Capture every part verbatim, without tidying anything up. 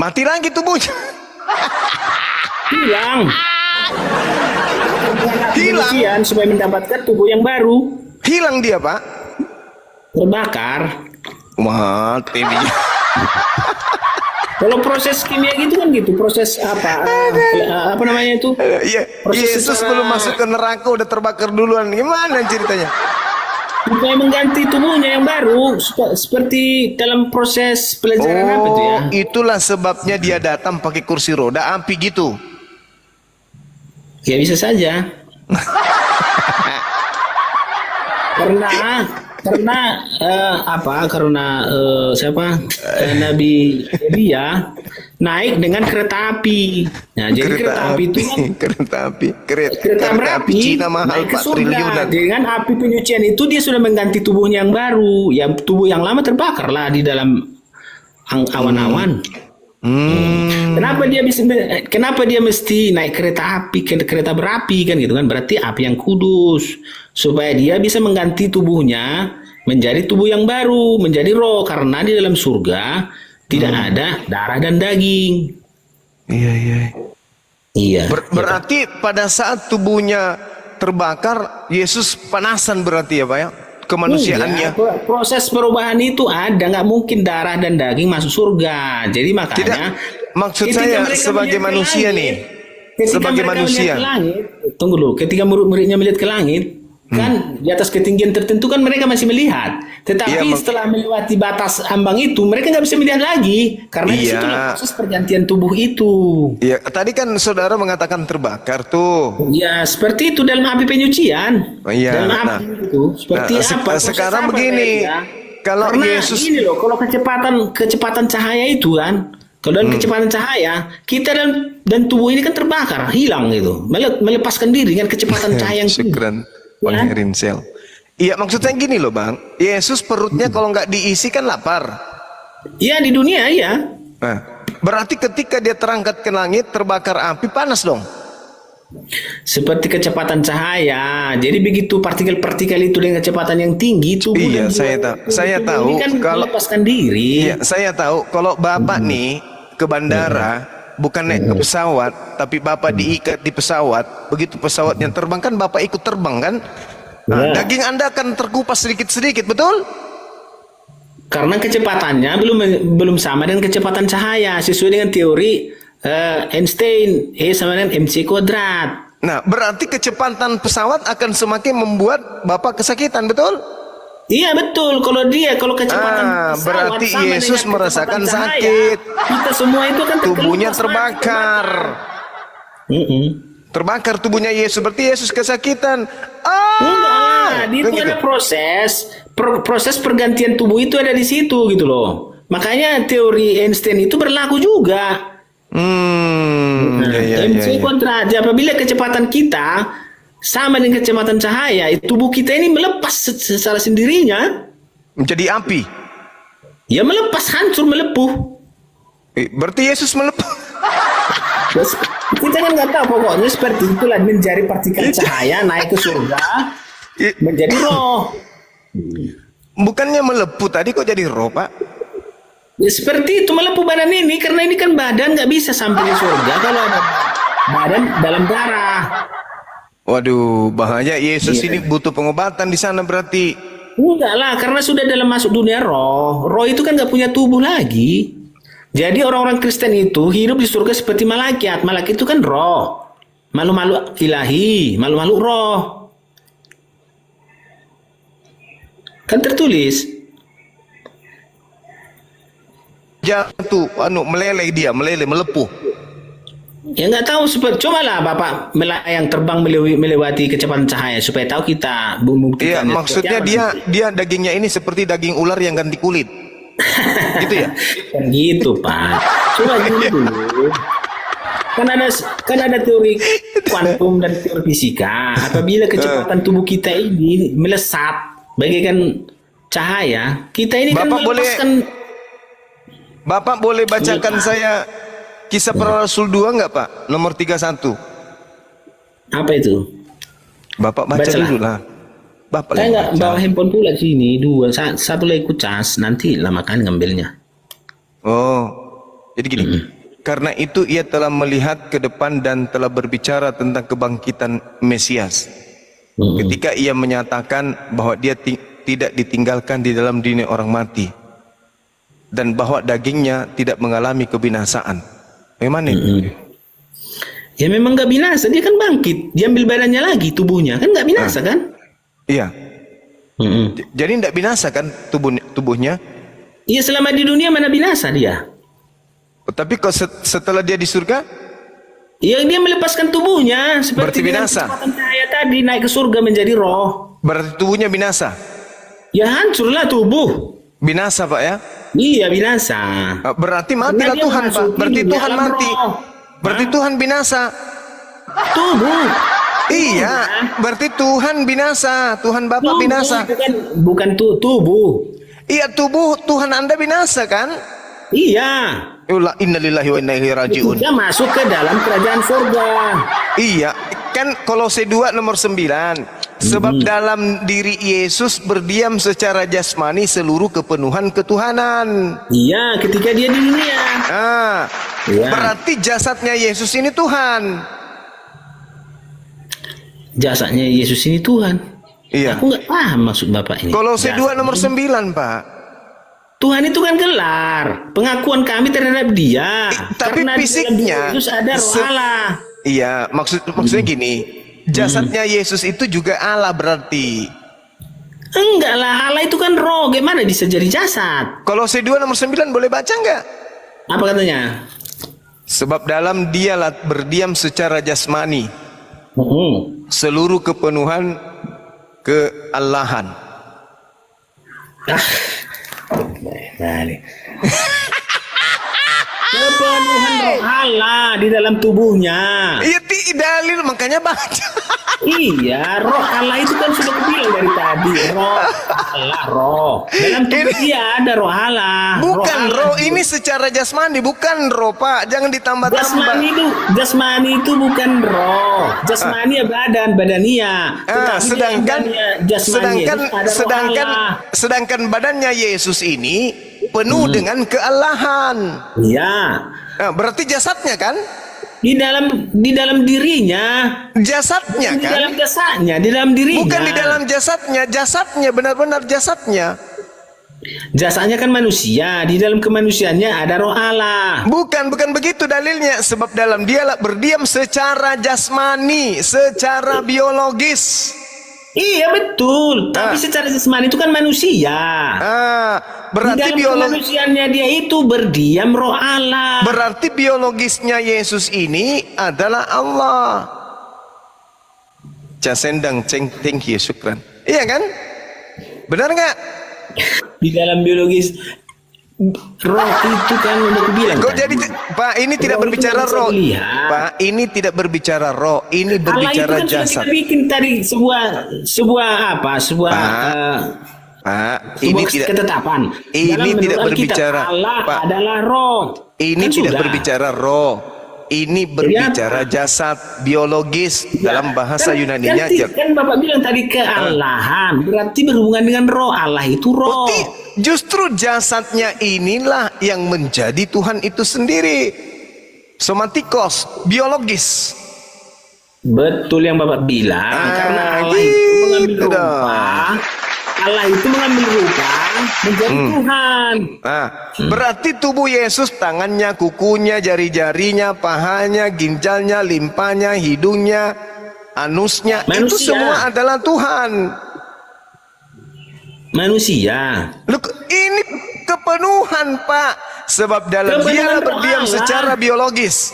Mati lagi tubuhnya. Hilang. Hilang. Hilang supaya mendapatkan tubuh yang baru. Hilang dia, Pak. Terbakar. Mati dia. Kalau proses kimia gitu kan gitu, proses apa? Uh, apa namanya itu? Uh, iya. Proses Yesus secara... belum masuk ke neraka udah terbakar duluan. Gimana ceritanya? Supaya mengganti tubuhnya yang baru, seperti dalam proses pelajaran oh, apa itu ya? Itulah sebabnya dia datang pakai kursi roda api gitu. Ya bisa saja. Karena karena uh, apa karena uh, siapa uh, Nabi Elia naik dengan kereta api. Nah, kereta jadi kereta api, api itu kan, kereta api kereta, kereta, kereta api Cina mahal empat triliunan. Dengan api penyucian itu dia sudah mengganti tubuhnya yang baru. Ya tubuh yang lama terbakarlah di dalam awan-awan. Hmm. Hmm. Kenapa dia bisa kenapa dia mesti naik kereta api, kereta berapi kan gitu kan? Berarti api yang kudus. Supaya dia bisa mengganti tubuhnya menjadi tubuh yang baru, menjadi roh, karena di dalam surga tidak hmm. ada darah dan daging. Iya, iya. Iya. Ber berarti iya. pada saat tubuhnya terbakar, Yesus panasan berarti ya, Pak ya? Kemanusiaannya. Iya, proses perubahan itu ada, nggak mungkin darah dan daging masuk surga. Jadi makanya tidak, maksud saya sebagai manusia nih, sebagai manusia. Langit, tunggu dulu, ketika murid-muridnya melihat ke langit kan hmm. di atas ketinggian tertentu kan mereka masih melihat, tetapi ya, setelah melewati batas ambang itu mereka nggak bisa melihat lagi karena ya. Disitulah proses pergantian tubuh itu. Iya, tadi kan saudara mengatakan terbakar tuh. Iya, seperti itu dalam api penyucian. Oh, iya. Dalam api nah, itu seperti nah, apa? Se sekarang apa begini, kalau karena Yesus ini loh, kalau kecepatan kecepatan cahaya itu kan, kalau dalam hmm. kecepatan cahaya kita dan dan tubuh ini kan terbakar, hilang gitu, melepaskan diri dengan kecepatan cahaya yang tinggi. Pangerin sel. Iya maksudnya gini loh bang, Yesus perutnya hmm. kalau nggak diisi kan lapar. Iya di dunia ya. Nah, berarti ketika dia terangkat ke langit terbakar api panas dong. Seperti kecepatan cahaya. Jadi begitu partikel-partikel itu dengan kecepatan yang tinggi itu. Iya saya tahu. Saya tahu. Kan kalau melepaskan diri. Iya saya tahu. Kalau bapak hmm. nih ke bandara. Hmm. Bukan naik ke pesawat, tapi bapak diikat di pesawat. Begitu pesawatnya terbang kan bapak ikut terbang kan? Nah, daging anda akan terkupas sedikit-sedikit, betul? Karena kecepatannya belum belum sama dengan kecepatan cahaya. Sesuai dengan teori uh, Einstein, E sama dengan mc kuadrat. Nah, berarti kecepatan pesawat akan semakin membuat bapak kesakitan, betul? Iya betul, kalau dia kalau kecepatan ah, pesawat, berarti Yesus merasakan cahaya, sakit. Kita semua itu kan tubuhnya terbakar. Terbakar. terbakar tubuhnya Yesus, berarti Yesus kesakitan. Ah, enggak, itu ada proses, proses pergantian tubuh itu ada di situ gitu loh. Makanya teori Einstein itu berlaku juga. Hmm, nah, ya, ya, mc ya, kuadrat. Ya. Apabila kecepatan kita sama dengan kecepatan cahaya, tubuh kita ini melepas secara sendirinya. Menjadi api? Ya melepas, hancur, melepuh. Eh, berarti Yesus melepuh? Kita kan nggak tahu pokoknya seperti itulah menjadi partikel cahaya, naik ke surga, menjadi roh. Bukannya melepuh tadi kok jadi roh, Pak? Ya, seperti itu melepuh badan ini, karena ini kan badan nggak bisa sampai di surga kalau badan dalam darah. Waduh, bahaya Yesus iya. ini butuh pengobatan di sana berarti. Enggak lah, karena sudah dalam masuk dunia roh. Roh itu kan nggak punya tubuh lagi. Jadi orang-orang Kristen itu hidup di surga seperti malaikat. Malaikat itu kan roh, malu-malu ilahi, malu-malu roh. Kan tertulis. Jatuh, anu meleleh dia, meleleh, melepuh. Ya nggak tahu, coba lah bapak yang terbang melewati kecepatan cahaya supaya tahu kita membuktikan. Iya, maksudnya dia nanti. dia dagingnya ini seperti daging ular yang ganti kulit, gitu ya? Kan gitu pak. Coba dulu. Kan ada kan ada teori kuantum dan teori fisika. Apabila kecepatan tubuh kita ini melesat bagaikan cahaya, kita ini bapak kan melepaskan. Boleh, bapak boleh bacakan Mika. saya. Kisah Para Rasul dua enggak Pak? Nomor tiga puluh satu. Apa itu? Bapak baca dulu lah. Bapak saya enggak bawa handphone pula sini, dua. Satu lagi kucas, nanti lama kan ngambilnya. Oh. Jadi gini, karena itu ia telah melihat ke depan dan telah berbicara tentang kebangkitan Mesias. Ketika ia menyatakan bahwa dia ti tidak ditinggalkan di dalam dunia orang mati dan bahwa dagingnya tidak mengalami kebinasaan. Memang ini. Ya memang gak binasa, dia kan bangkit, diambil badannya lagi, tubuhnya kan gak binasa ah. kan? Iya. Mm-mm. Jadi gak binasa kan tubuh tubuhnya? Iya, selama di dunia mana binasa dia? Tapi kok setelah dia di surga? Iya, dia melepaskan tubuhnya seperti berarti binasa. Cahaya tadi naik ke surga menjadi roh. Berarti tubuhnya binasa? Ya hancurlah tubuh. Binasa pak ya? Iya binasa. Berarti matilah Tuhan pak. Berarti Tuhan mati. Roh. Berarti Hah? Tuhan binasa. Tubuh. Iya, berarti Tuhan binasa, Tuhan Bapa binasa. Bukan, bukan tu, tubuh. Iya, tubuh Tuhan Anda binasa kan? Iya. Innalillahi wa inna ilaihi rajiun. Dia masuk ke dalam kerajaan surga. Iya, kan Kolose dua nomor sembilan. Sebab hmm. dalam diri Yesus berdiam secara jasmani seluruh kepenuhan ketuhanan. Iya, ketika dia di dunia. Nah, ya. Berarti jasadnya Yesus ini Tuhan. Jasadnya Yesus ini Tuhan. Iya. Aku nggak paham maksud Bapak ini. Kolose dua nomor sembilan, Pak. Tuhan itu kan gelar, pengakuan kami terhadap Dia. Eh, tapi karena fisiknya Yesus ada roh Allah. Iya, maksud maksudnya hmm. gini. Jasadnya Yesus itu juga Allah berarti. Enggak lah, Allah itu kan roh, gimana bisa jadi jasad? Kolose dua nomor sembilan boleh baca enggak? Apa katanya? Sebab dalam Dia berdiam secara jasmani uhum. seluruh kepenuhan keallahan. Ah. Kepenuhan roh Allah di dalam tubuhnya. Iya, dalil makanya baca. Iya, roh Allah itu kan sudah bilang dari tadi, roh Allah, roh. Dalam tubuh ini, dia ada roh Allah. Bukan roh, roh ini secara jasmani, bukan roh, Pak. Jangan ditambah-tambah. Jasmani itu, jasmani itu bukan roh. Jasmani ah. badan, badannya. Ah, sedangkan sedangkan sedangkan sedangkan badannya Yesus ini penuh hmm. dengan kealahan. Iya. Nah, berarti jasadnya kan? Di dalam di dalam dirinya, jasadnya di kan? Di dalam jasadnya, di dalam dirinya. Bukan di dalam jasadnya, jasadnya benar-benar jasadnya. Jasadnya kan manusia, di dalam kemanusiaannya ada roh Allah. Bukan, bukan begitu dalilnya, sebab dalam Dia berdiam secara jasmani, secara biologis. Iya betul, tapi ah. secara jasmani itu kan manusia. Ah, berarti biologis manusianya dia itu berdiam roh Allah. Berarti biologisnya Yesus ini adalah Allah. Jasendang ceng tinggi syukran. Iya kan? Benar nggak? Di dalam biologis roh itu kan udah aku bilang. Kok kan? Jadi Pak ini roh tidak berbicara roh. Pak ini tidak berbicara roh, ini berbicara Allah itu kan jasad. Kita bikin tadi sebuah sebuah apa? Sebuah Pak, uh, Pak ini sebuah tidak ketetapan. Ini tidak berbicara kita, Allah Pak, adalah roh. Ini kan tidak sudah. berbicara roh. Ini berbicara ya, jasad biologis ya, dalam bahasa kan, Yunaninya kan, kan Bapak bilang tadi kealahan berarti berhubungan dengan roh. Allah itu roh. Berarti justru jasadnya inilah yang menjadi Tuhan itu sendiri. Somatikos, biologis. Betul yang Bapak bilang ah, karena Allah gitu itu mengambil rupa. Allah itu mengambil rupa menjadi hmm. Tuhan. Nah, hmm. berarti tubuh Yesus, tangannya, kukunya, jari-jarinya, pahanya, ginjalnya, limpahnya, hidungnya, anusnya, manusia. Itu semua adalah Tuhan. Manusia. Look, ini kepenuhan Pak, sebab dalam Dia berdiam Allah. secara biologis.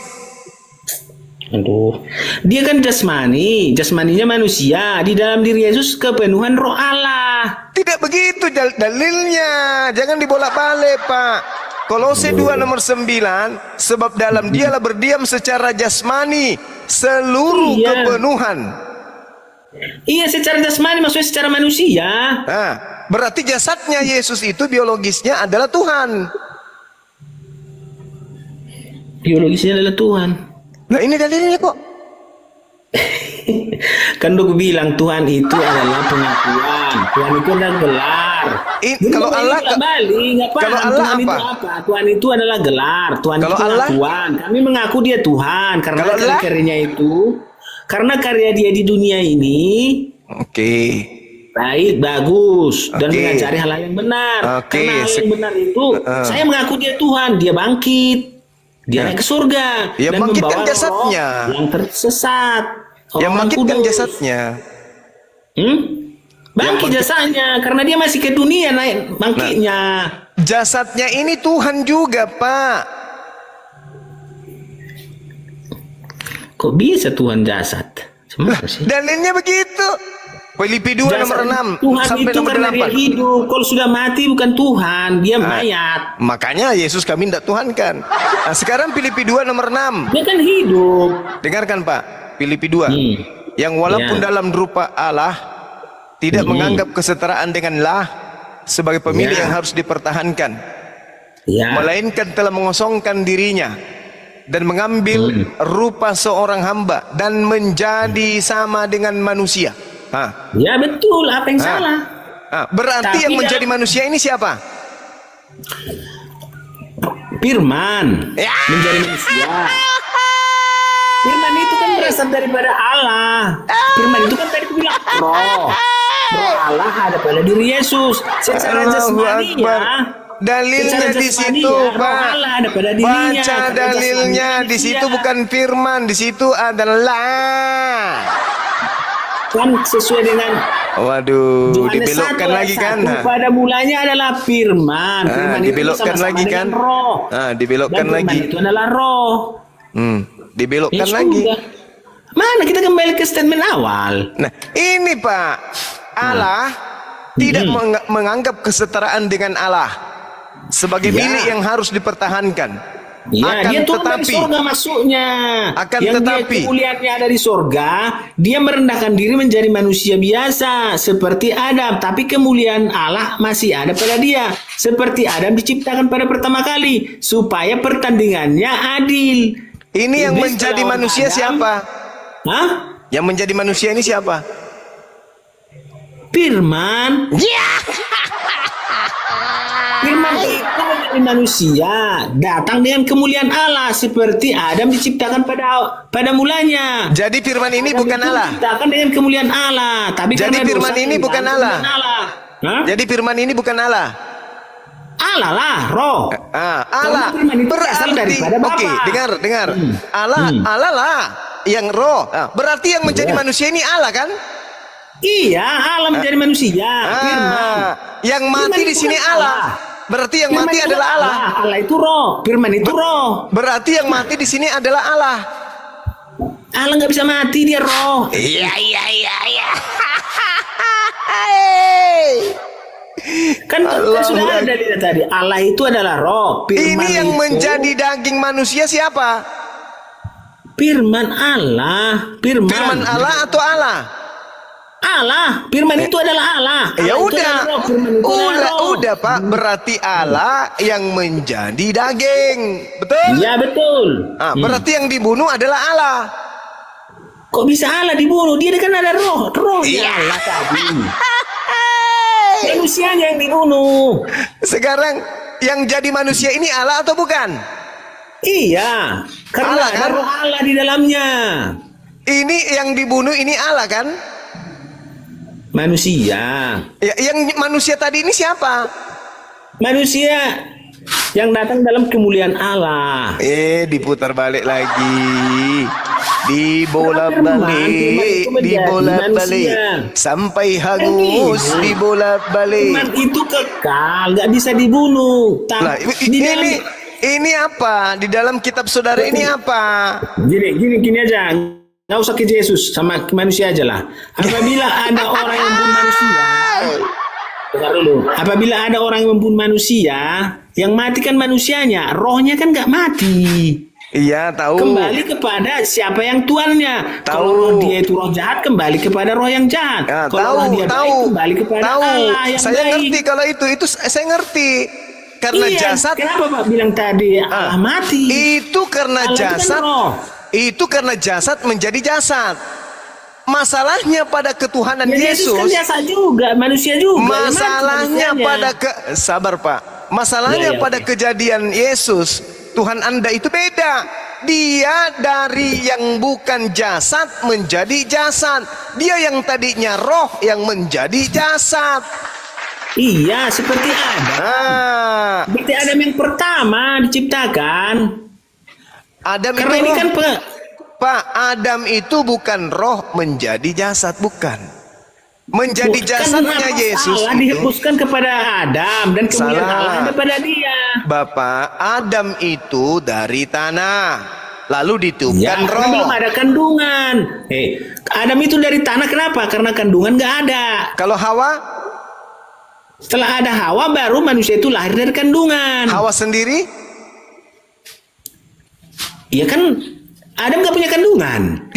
Aduh, dia kan jasmani, jasmaninya manusia. Di dalam diri Yesus kepenuhan roh Allah. Tidak begitu dal dalilnya, jangan dibolak-balik Pak. Kolose dua nomor sembilan, sebab dalam Dia lah berdiam secara jasmani seluruh iya. kepenuhan. Iya, secara jasmani maksudnya secara manusia. Nah, berarti jasadnya Yesus itu biologisnya adalah Tuhan. Biologisnya adalah Tuhan. Nah ini dalilnya kok. Kan udah gue bilang Tuhan itu adalah pengakuan, Tuhan itu adalah gelar. In, kalau Allah kembali, nggak paham. Allah Tuhan apa? Itu apa? Tuhan itu adalah gelar. Tuhan kalau itu Allah, Tuhan. Kami mengaku dia Tuhan karena karyanya itu, karena karya dia di dunia ini. Oke. Okay. Baik, bagus, dan okay. mengajari hal yang benar. Okay. Karena hal yang benar itu, uh. saya mengaku dia Tuhan. Dia bangkit, dia naik ke surga, ya, dan membawa jasadnya yang tersesat. Yang bangkitkan jasadnya. Hmm? Bangkit jasanya, karena dia masih ke dunia naik bangkitnya. Nah, jasadnya ini Tuhan juga, Pak. Kok bisa Tuhan jasad? Lah, dalilnya begitu. Filipi dua nomor enam. Tuhan sampai itu nomor karena delapan. Dia hidup. Kalau sudah mati bukan Tuhan, dia nah, mayat. Makanya Yesus kami tidak Tuhan kan. Nah, sekarang Filipi dua nomor enam. Dia kan hidup. Dengarkan, Pak. Filipi dua. Hmm. Yang walaupun ya. dalam rupa Allah tidak hmm. menganggap kesetaraan dengan lah sebagai pemilih ya. yang harus dipertahankan, ya. melainkan telah mengosongkan dirinya dan mengambil hmm. rupa seorang hamba dan menjadi sama dengan manusia. Ha. Ya betul, apa yang ha. salah? Ha. Berarti Tapi yang menjadi ya. manusia ini siapa? Firman ya. menjadi manusia. Firman itu kan berasal daripada Allah. Firman itu kan tadi aku bilang roh. Roh Allah ada pada diri Yesus. Secara jasmaninya, dalilnya di situ, Pak. Baca dalilnya di situ, bukan firman. Di situ adalah kan sesuai dengan waduh, dibelokkan lagi kan? Pada mulanya adalah firman. Firman itu dibelokkan lagi kan? Roh. Ah, dibelokkan lagi. Itu adalah roh. Hmm. Dibelokkan ya, lagi. Mana kita kembali ke statement awal. Nah, ini Pak, Allah hmm. tidak hmm. menganggap kesetaraan dengan Allah sebagai ya. milik yang harus dipertahankan. Ya, akan dia turun tetapi, dari surga masuknya. Akan yang tetapi, kemuliaannya ada di surga, dia merendahkan diri menjadi manusia biasa seperti Adam, tapi kemuliaan Allah masih ada pada dia. Seperti Adam diciptakan pada pertama kali supaya pertandingannya adil. Ini yang Iblis menjadi manusia Adam, siapa? Hah? Yang menjadi manusia ini siapa? Firman. Yeah! Firman itu menjadi manusia, datang dengan kemuliaan Allah seperti Adam diciptakan pada pada mulanya. Jadi firman ini Adam bukan Allah. Diciptakan dengan kemuliaan Allah, tapi Jadi firman ini bukan Allah. Allah. Jadi firman ini bukan Allah. Allah lah, roh. Ah, Allah berasal daripada Bapa. Oke, dengar, dengar. Hmm. Allah, hmm. Allah lah yang roh. Ah, berarti yang menjadi ya. manusia ini Allah kan? Iya, Allah menjadi ah. manusia. Ah, yang mati Firman di sini Allah. Allah. Berarti yang Firman mati adalah Allah. Allah. Allah itu roh. Firman itu roh. Berarti yang mati di sini adalah Allah. Allah nggak bisa mati, dia roh. Iya, iya, iya, iya. Kan Allah sudah ada dari tadi. Allah itu adalah roh. Firman ini yang itu menjadi daging manusia siapa? Firman Allah. Firman, firman Allah atau Allah? Allah. Firman itu adalah Allah. Allah ya udah. Udah, udah Pak. Berarti Allah yang menjadi daging. Betul? Ya betul. Nah, berarti hmm. yang dibunuh adalah Allah. Kok bisa Allah dibunuh? Dia kan ada roh. Roh ya Allah tadi. Manusianya yang dibunuh. Sekarang yang jadi manusia ini Allah atau bukan? Iya, karena Allah, kan? Allah di dalamnya. Ini yang dibunuh ini Allah kan? Manusia. Ya, yang manusia tadi ini siapa? Manusia yang datang dalam kemuliaan Allah. Eh, diputar balik lagi. Dibolak-balik, dibolak-balik sampai hangus, dibolak-balik. Firman itu kekal, nggak bisa dibunuh. Nah, di dalam, ini ini apa? Di dalam kitab saudara ini apa? Gini, gini, gini aja. Nggak usah ke Yesus, sama manusia aja lah. Apabila ada orang yang membunuh manusia, dengar dulu. Apabila ada orang yang membunuh manusia, yang mati kan manusianya, rohnya kan nggak mati. Iya tahu. Kembali kepada siapa yang tuannya. Tahu. Kalau roh dia itu roh jahat, kembali kepada roh yang jahat. Ya, kalau tahu, dia tahu. Baik, kembali kepada tahu. Allah yang saya baik. Ngerti kalau itu, itu saya ngerti. Karena iya, jasad. Kenapa Pak bilang tadi ah, Allah mati? Itu karena Allah jasad. Itu, kan itu karena jasad menjadi jasad. masalahnya pada ketuhanan ya, Yesus, Yesus kan biasa juga, manusia juga. Masalahnya pada ke sabar Pak. Masalahnya ya, ya, pada ya. kejadian Yesus, Tuhan Anda itu beda. Dia dari yang bukan jasad menjadi jasad. Dia yang tadinya roh yang menjadi jasad. Iya, seperti Adam. Ah. Seperti Adam yang pertama diciptakan. Adam Karena itu ini kan Pak. Pak, Adam itu bukan roh menjadi jasad, bukan. Menjadi bukan jasadnya Yesus. Allah dihembuskan kepada Adam dan kemudian Salah. Allah kepada dia. Bapak, Adam itu dari tanah. Lalu ditiupkan ya, roh. Belum ada kandungan. Hey, Adam itu dari tanah kenapa? Karena kandungan nggak ada. Kalau Hawa? Setelah ada Hawa baru manusia itu lahir dari kandungan. Hawa sendiri? Iya kan Adam nggak punya kandungan.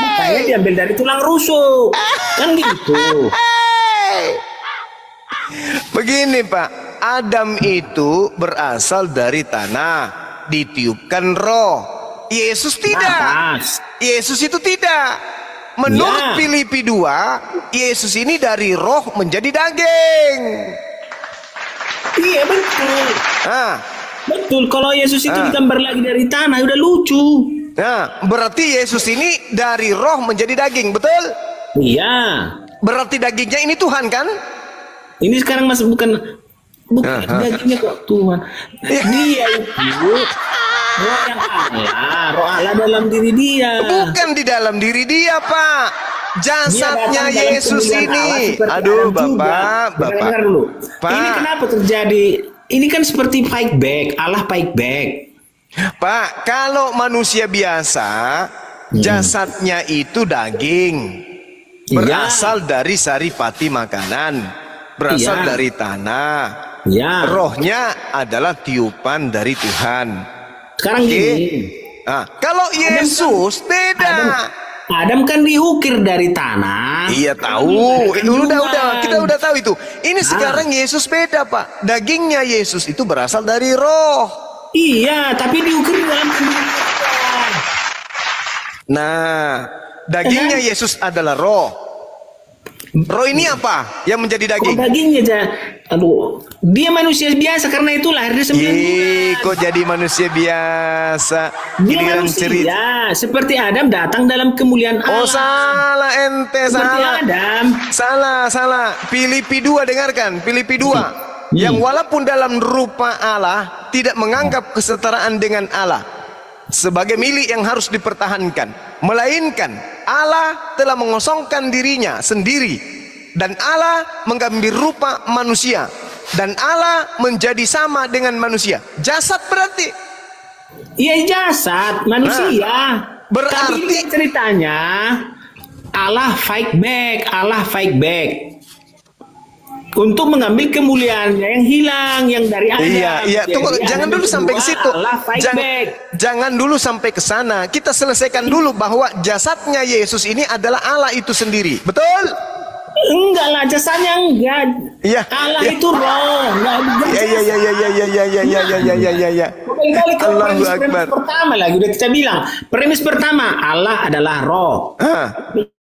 Makanya diambil dari tulang rusuk. Kan gitu. Begini Pak, Adam itu berasal dari tanah, ditiupkan roh. Yesus tidak. Yesus itu tidak. Menurut ya. Filipi dua, Yesus ini dari roh menjadi daging. Iya betul. Nah, betul. Kalau Yesus itu nah. digambar lagi dari tanah, udah lucu. Nah, berarti Yesus ini dari roh menjadi daging, betul? Iya. Berarti dagingnya ini Tuhan kan? Ini sekarang masih bukan bukan dagingnya kok Tuhan. Dia itu roh yang Allah, roh Allah dalam diri dia. Bukan di dalam diri dia, Pak. Jasadnya Yesus ini. Aduh, Bapak, Bapak. Ini kenapa terjadi? Ini kan seperti fight back, Allah fight back. Pak, kalau manusia biasa, jasadnya itu daging. Berasal dari saripati makanan. Berasal ya. dari tanah ya. Rohnya adalah tiupan dari Tuhan. Sekarang okay. gini nah, kalau Yesus beda. Adam, Adam kan diukir dari tanah. Iya tahu itu udah, udah kita udah tahu itu. Ini nah. sekarang Yesus beda Pak. Dagingnya Yesus itu berasal dari roh. Iya tapi diukir dalam tanah. Nah dagingnya Yesus adalah roh. Roh ini apa yang menjadi daging? Kok dagingnya aja. Aduh, dia manusia biasa karena itu lahirnya sembilan bulan. Kok jadi manusia biasa? Dia manusia cerita. Seperti Adam datang dalam kemuliaan Allah. Oh salah ente seperti salah. Adam. Salah salah. Filipi dua dengarkan. Filipi dua. Hmm. Yang walaupun dalam rupa Allah tidak menganggap kesetaraan dengan Allah sebagai milik yang harus dipertahankan, melainkan Allah telah mengosongkan dirinya sendiri dan Allah mengambil rupa manusia dan Allah menjadi sama dengan manusia. Jasad berarti. Iya jasad manusia. Nah, berarti ceritanya Allah fight back, Allah fight back untuk mengambil kemuliaannya yang hilang yang dari Adam. Iya, iya. Tunggu, jangan dulu sampai ke situ. Allah fight back. Jangan dulu sampai ke sana. Kita selesaikan dulu bahwa jasadnya Yesus ini adalah Allah itu sendiri. Betul? Enggak lah, jasadnya enggak. Iya. Allah itu roh. Iya, iya, iya, iya, iya, iya, iya, iya, iya, iya, iya. Allahu Akbar. Pertama lagi udah kita bilang, premis pertama Allah adalah roh.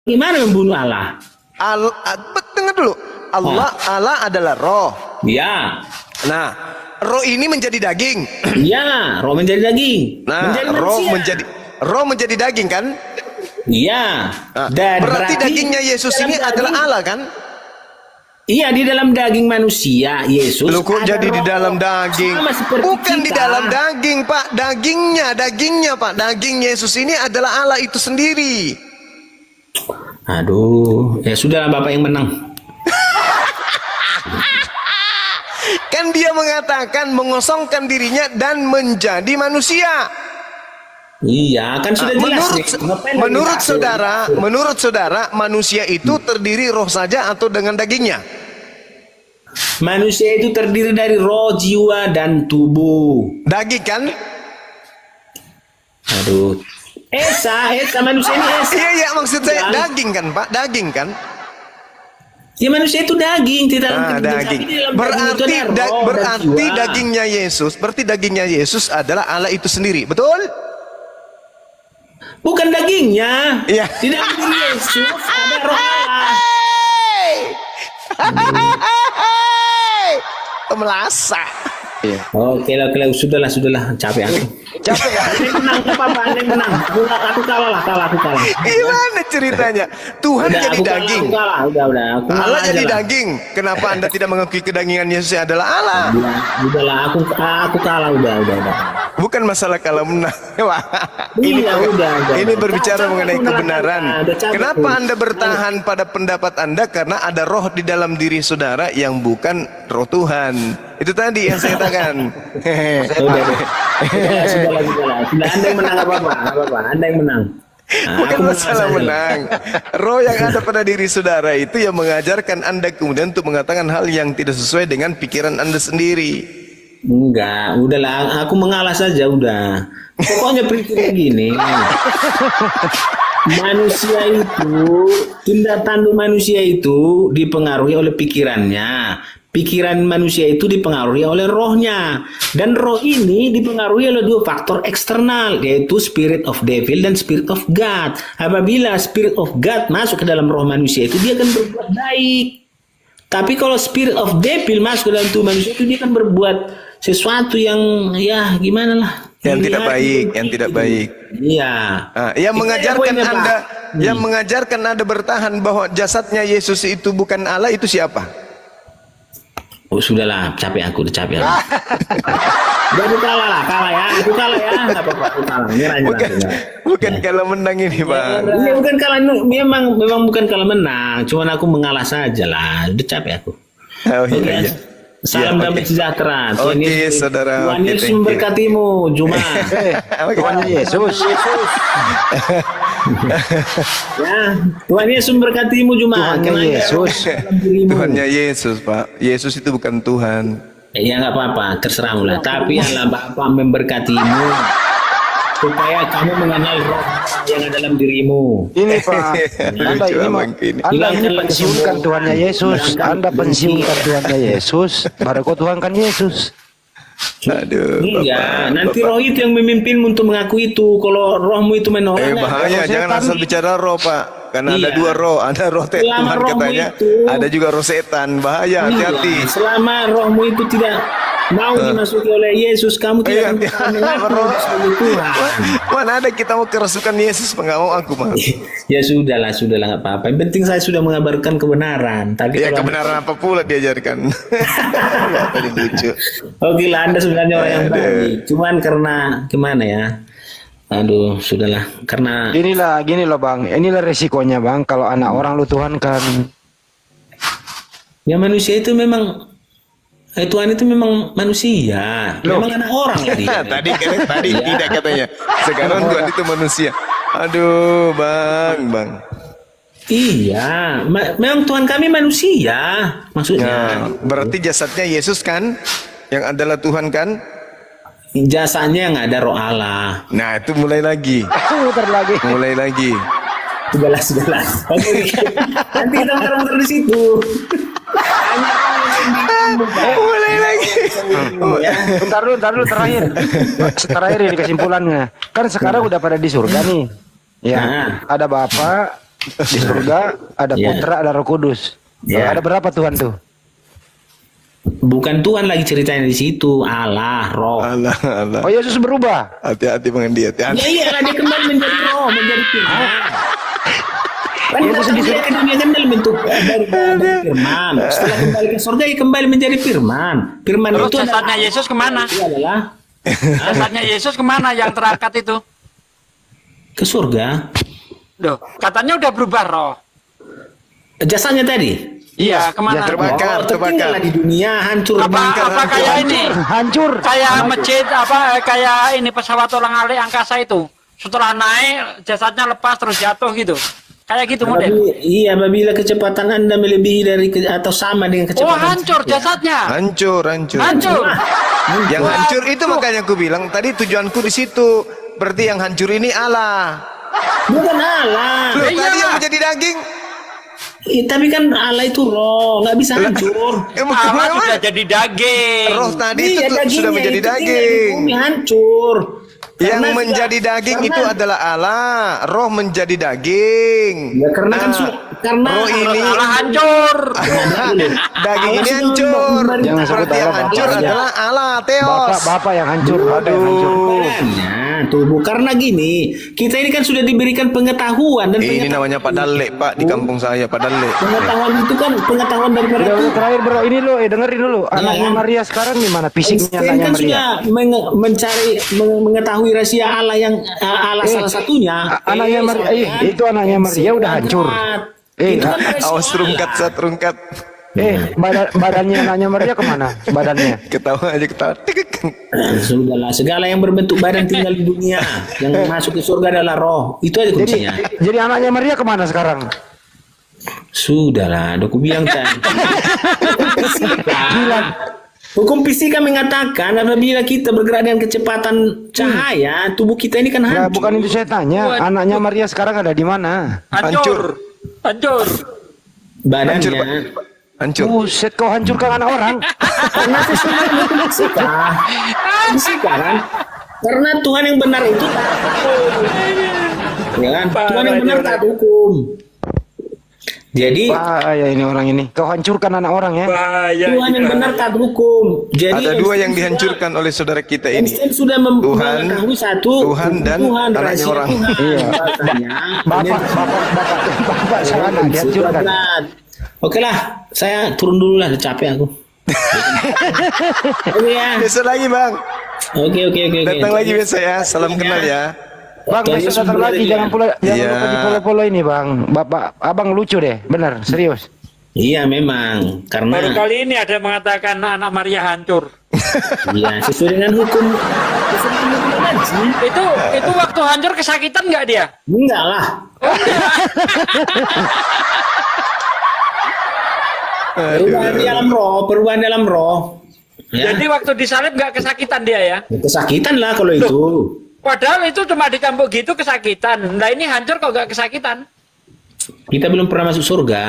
Gimana membunuh Allah? Allah, dengar dulu. Allah, Allah adalah roh. Ya. Nah. Roh ini menjadi daging. Iya, roh menjadi daging. Nah, menjadi roh menjadi roh menjadi daging kan? Iya. Nah, berarti, berarti dagingnya Yesus ini daging. adalah Allah kan? Iya, di dalam daging manusia Yesus. Loh, kok jadi roh. di dalam daging? Bukan kita. di dalam daging, Pak. Dagingnya, dagingnya, Pak. Daging Yesus ini adalah Allah itu sendiri. Aduh, ya sudah Bapak yang menang. Kan dia mengatakan mengosongkan dirinya dan menjadi manusia. Iya, kan sudah jelas. Menurut, menurut saudara, menurut saudara manusia itu terdiri roh saja atau dengan dagingnya? Manusia itu terdiri dari roh, jiwa dan tubuh. Daging kan? Aduh. Esa, esa manusia ini esa. Iya, iya maksud saya daging kan, Pak? Daging kan? Ya manusia itu daging, tidak nah, daging. Dalam berarti daging itu da roh, berarti dagingnya Yesus, berarti dagingnya Yesus adalah Allah itu sendiri, betul? bukan dagingnya. Iya. Di dalam diri Yesus ada roh Allah. Melasa. Iya. Oke lah, oke sudahlah, sudahlah capek aku. Capek ya. Menang apa-apa, menang. Aku kalah lah, kalah aku kalah. Gimana ceritanya? Tuhan udah, jadi daging. Kalah, udah, udah. Aku Allah jadi lah. Daging. Kenapa Anda tidak mengakui kedagingan Yesus adalah Allah? Udah, udahlah, aku aku kalah udah, udah, udah. Bukan masalah kalau menang. Ini iya, udah, udah. Ini berbicara udah, mengenai kebenaran. Udah, kenapa aku. Anda bertahan pada pendapat Anda karena ada roh di dalam diri saudara yang bukan roh Tuhan. Itu tadi yang saya katakan. Sudahlah, sudahlah. Sudah Anda yang menang apa-apa, apa-apa. Anda yang menang. Nah, bukan masalah menang. Roh yang ada pada diri saudara itu yang mengajarkan Anda kemudian untuk mengatakan hal yang tidak sesuai dengan pikiran Anda sendiri. Enggak, udahlah, aku mengalah saja udah. Pokoknya prinsipnya gini. Manusia itu, tindak tanduk manusia itu dipengaruhi oleh pikirannya. Pikiran manusia itu dipengaruhi oleh rohnya. Dan roh ini dipengaruhi oleh dua faktor eksternal, yaitu spirit of devil dan spirit of God. Apabila spirit of God masuk ke dalam roh manusia itu, dia akan berbuat baik. Tapi kalau spirit of devil masuk ke dalam tubuh manusia itu, dia kan berbuat sesuatu yang ya gimana lah. Yang tidak baik, yang tidak baik. Iya. Nah, yang mengajarkan Anda, yang mengajarkan Anda bertahan bahwa jasadnya Yesus itu bukan Allah itu siapa? Oh sudahlah, capek aku, capek aku. Jadi kalah lah, kalah ya, aku kalah ya, nggak apa-apa, aku kalah. Bukan, bukan kalah menang ini bang. Ini bukan kalah, memang memang bukan kalah menang, cuman aku mengalah saja lah, udah capek aku. Oh, iya, iya. Salam damai sejahtera. Oke saudara. Tuhan Yesus memberkatimu, Zuma. Tuhan Yesus. Tuhan Yesus memberkatimu, Zuma. Tuhan Yesus. Tuhannya Yesus pak, Yesus itu bukan Tuhan. Ya nggak apa-apa, terserahmu lah. Tapi Allah Bapa memberkatimu supaya kamu mengenal roh yang ada dalam dirimu. Ini Pak, Anda ini, Anda ini pensiunkan Tuhannya Yesus. Anda pensiunkan Tuhannya Yesus. Baru kau Tuhankan Yesus. Aduh, iya, nanti roh itu yang memimpinmu untuk mengaku itu. Kalau rohmu itu menolak, eh, bahaya, jangan asal bicara roh pak, karena iya. Ada dua roh, ada roh Tuhan katanya, itu, ada juga roh setan, bahaya, hati-hati. Iya. Selama rohmu itu tidak mau uh. dimasuki oleh Yesus, kamu tidak akan mengaku sebagai Tuhan. Mana ada kita mau kerasukan Yesus, nggak mau aku mah. Ya sudahlah, sudahlah nggak apa-apa. Yang penting saya sudah mengabarkan kebenaran. Tapi ya kebenaran apa pula diajarkan? Oke lah, Anda sebenarnya orang yang baik, cuman karena gimana ya, aduh sudahlah, karena inilah gini loh bang, inilah resikonya bang, kalau anak orang lu Tuhankan. Ya manusia itu memang eh, Tuhan itu memang manusia, loh. Memang anak orang ya dia. Tadi tadi tidak katanya, sekarang Tuhan itu manusia, aduh bang bang. Iya, memang Tuhan kami manusia, maksudnya. Nah, berarti jasadnya Yesus kan? Yang adalah Tuhan kan? Jasanya yang ada roh Allah. Nah itu mulai lagi. Muter lagi. Mulai lagi. Sudahlah, sudahlah. Oke, nanti kita muter-muter di situ. Mulai lagi. Bentar dulu, bentar dulu terakhir. Terakhir ini kesimpulannya. Kan sekarang udah pada di surga nih. Ya, ada Bapa di surga, ada Putra, ada Roh Kudus. Ada berapa Tuhan tuh? Bukan Tuhan lagi ceritanya di situ, Allah, roh. Allah, Allah. Oh Yesus berubah. Hati-hati mengendi, hati-hati. Iya, iya, dia kembali menjadi roh, menjadi firman. Yesus di surga kan dalam bentuk firman. Setelah kembali ke surga, dia kembali menjadi firman. Firman itu jasadnya Yesus kemana? Jasadnya Yesus kemana yang terangkat itu? Ke surga. Duh, katanya udah berubah roh. Jasanya tadi? Iya, kemana? Terbakar, oh, terbakar di dunia, hancur. Apa, apa kayak ini? Hancur. Kayak masjid, apa kayak ini pesawat orang alih angkasa itu. Setelah naik, jasadnya lepas terus jatuh gitu. Kayak gitu model. Apabila, iya, apabila kecepatan Anda melebihi dari ke, atau sama dengan kecepatan. Oh, hancur jasadnya. Hancur, hancur. Hancur. Yang hancur itu makanya aku bilang tadi tujuanku di situ. Berarti yang hancur ini Allah. Bukan Allah. Loh, tadi yang menjadi daging. Eh, tapi kan Allah itu roh, nggak bisa hancur. Allah sudah jadi daging. Roh tadi itu iya, sudah menjadi daging. Bumi hancur. Yang karena menjadi sudah, daging karena, itu adalah Allah, roh menjadi daging. Ya karena nah, kan su karena roh ini Allah hancur. Daging ini hancur. Jangan sebut yang hancur ya. Adalah Allah, Theos. Bapak, bapak yang hancur. Aduh. Tubuh karena gini, kita ini kan sudah diberikan pengetahuan dan ini pengetahuan namanya padalek, Pak, di kampung saya padalek. Pengetahuan itu kan pengetahuan dari para terakhir, Bro. Ini lo eh dengerin dulu. Anaknya ya. Maria sekarang gimana fisiknya anaknya kan Maria? Meng mencari meng mengetahui rahasia Allah yang Allah eh, salah satunya. Anaknya eh, Maria eh, itu anaknya Maria udah hancur. Eh, awas rungkat sat rungkat. Eh, badan, badannya nanya Maria kemana? Badannya ketawa aja ketawa. Sudahlah, segala yang berbentuk badan tinggal di dunia. Yang masuk ke surga adalah roh. Itu aja kuncinya. Jadi, jadi anaknya Maria kemana sekarang? Sudahlah, aku bilang kan. Hukum fisika mengatakan apabila kita bergerak dengan kecepatan cahaya, tubuh kita ini kan hancur. Ya, bukan itu saya tanya. Anaknya Maria sekarang ada di mana? Hancur, hancur. Badannya. Hancur. Buset, kau hancurkan anak orang. Karena sesuatu itu fisika. Fisika kan? Karena Tuhan yang benar itu taat hukum. Ya kan? Tuhan yang benar taat hukum. Jadi bahaya ini orang ini. Kau hancurkan anak orang ya. Bahaya. Tuhan yang benar taat hukum. Jadi ada dua yang dihancurkan oleh saudara kita ini. Sudah mengetahui satu Tuhan dan anaknya orang. Iya. Bapak, bapak, bapak, bapak saya anak dihancurkan. Oke lah, saya turun dulu lah, capek aku. Oke ya. Besok lagi bang. Oke oke oke. Datang oke, lagi besok ya, salam oke, kenal ya. Bang besok datang lagi, jangan pula, ya. Jangan lupa di follow-follow ini bang. Bapak, abang lucu deh, bener serius. Iya memang, karena baru kali ini ada yang mengatakan anak Maria hancur. Iya sesuai dengan hukum. Sesuai dengan hukum haji. Itu itu waktu hancur kesakitan nggak dia? Enggak lah. Oh, perubahan dalam roh, perubahan dalam roh. Ya. Jadi waktu disalib nggak kesakitan dia ya? Kesakitan lah kalau itu. Loh, padahal itu cuma dicambuk gitu kesakitan. Nah ini hancur kok nggak kesakitan? Kita belum pernah masuk surga.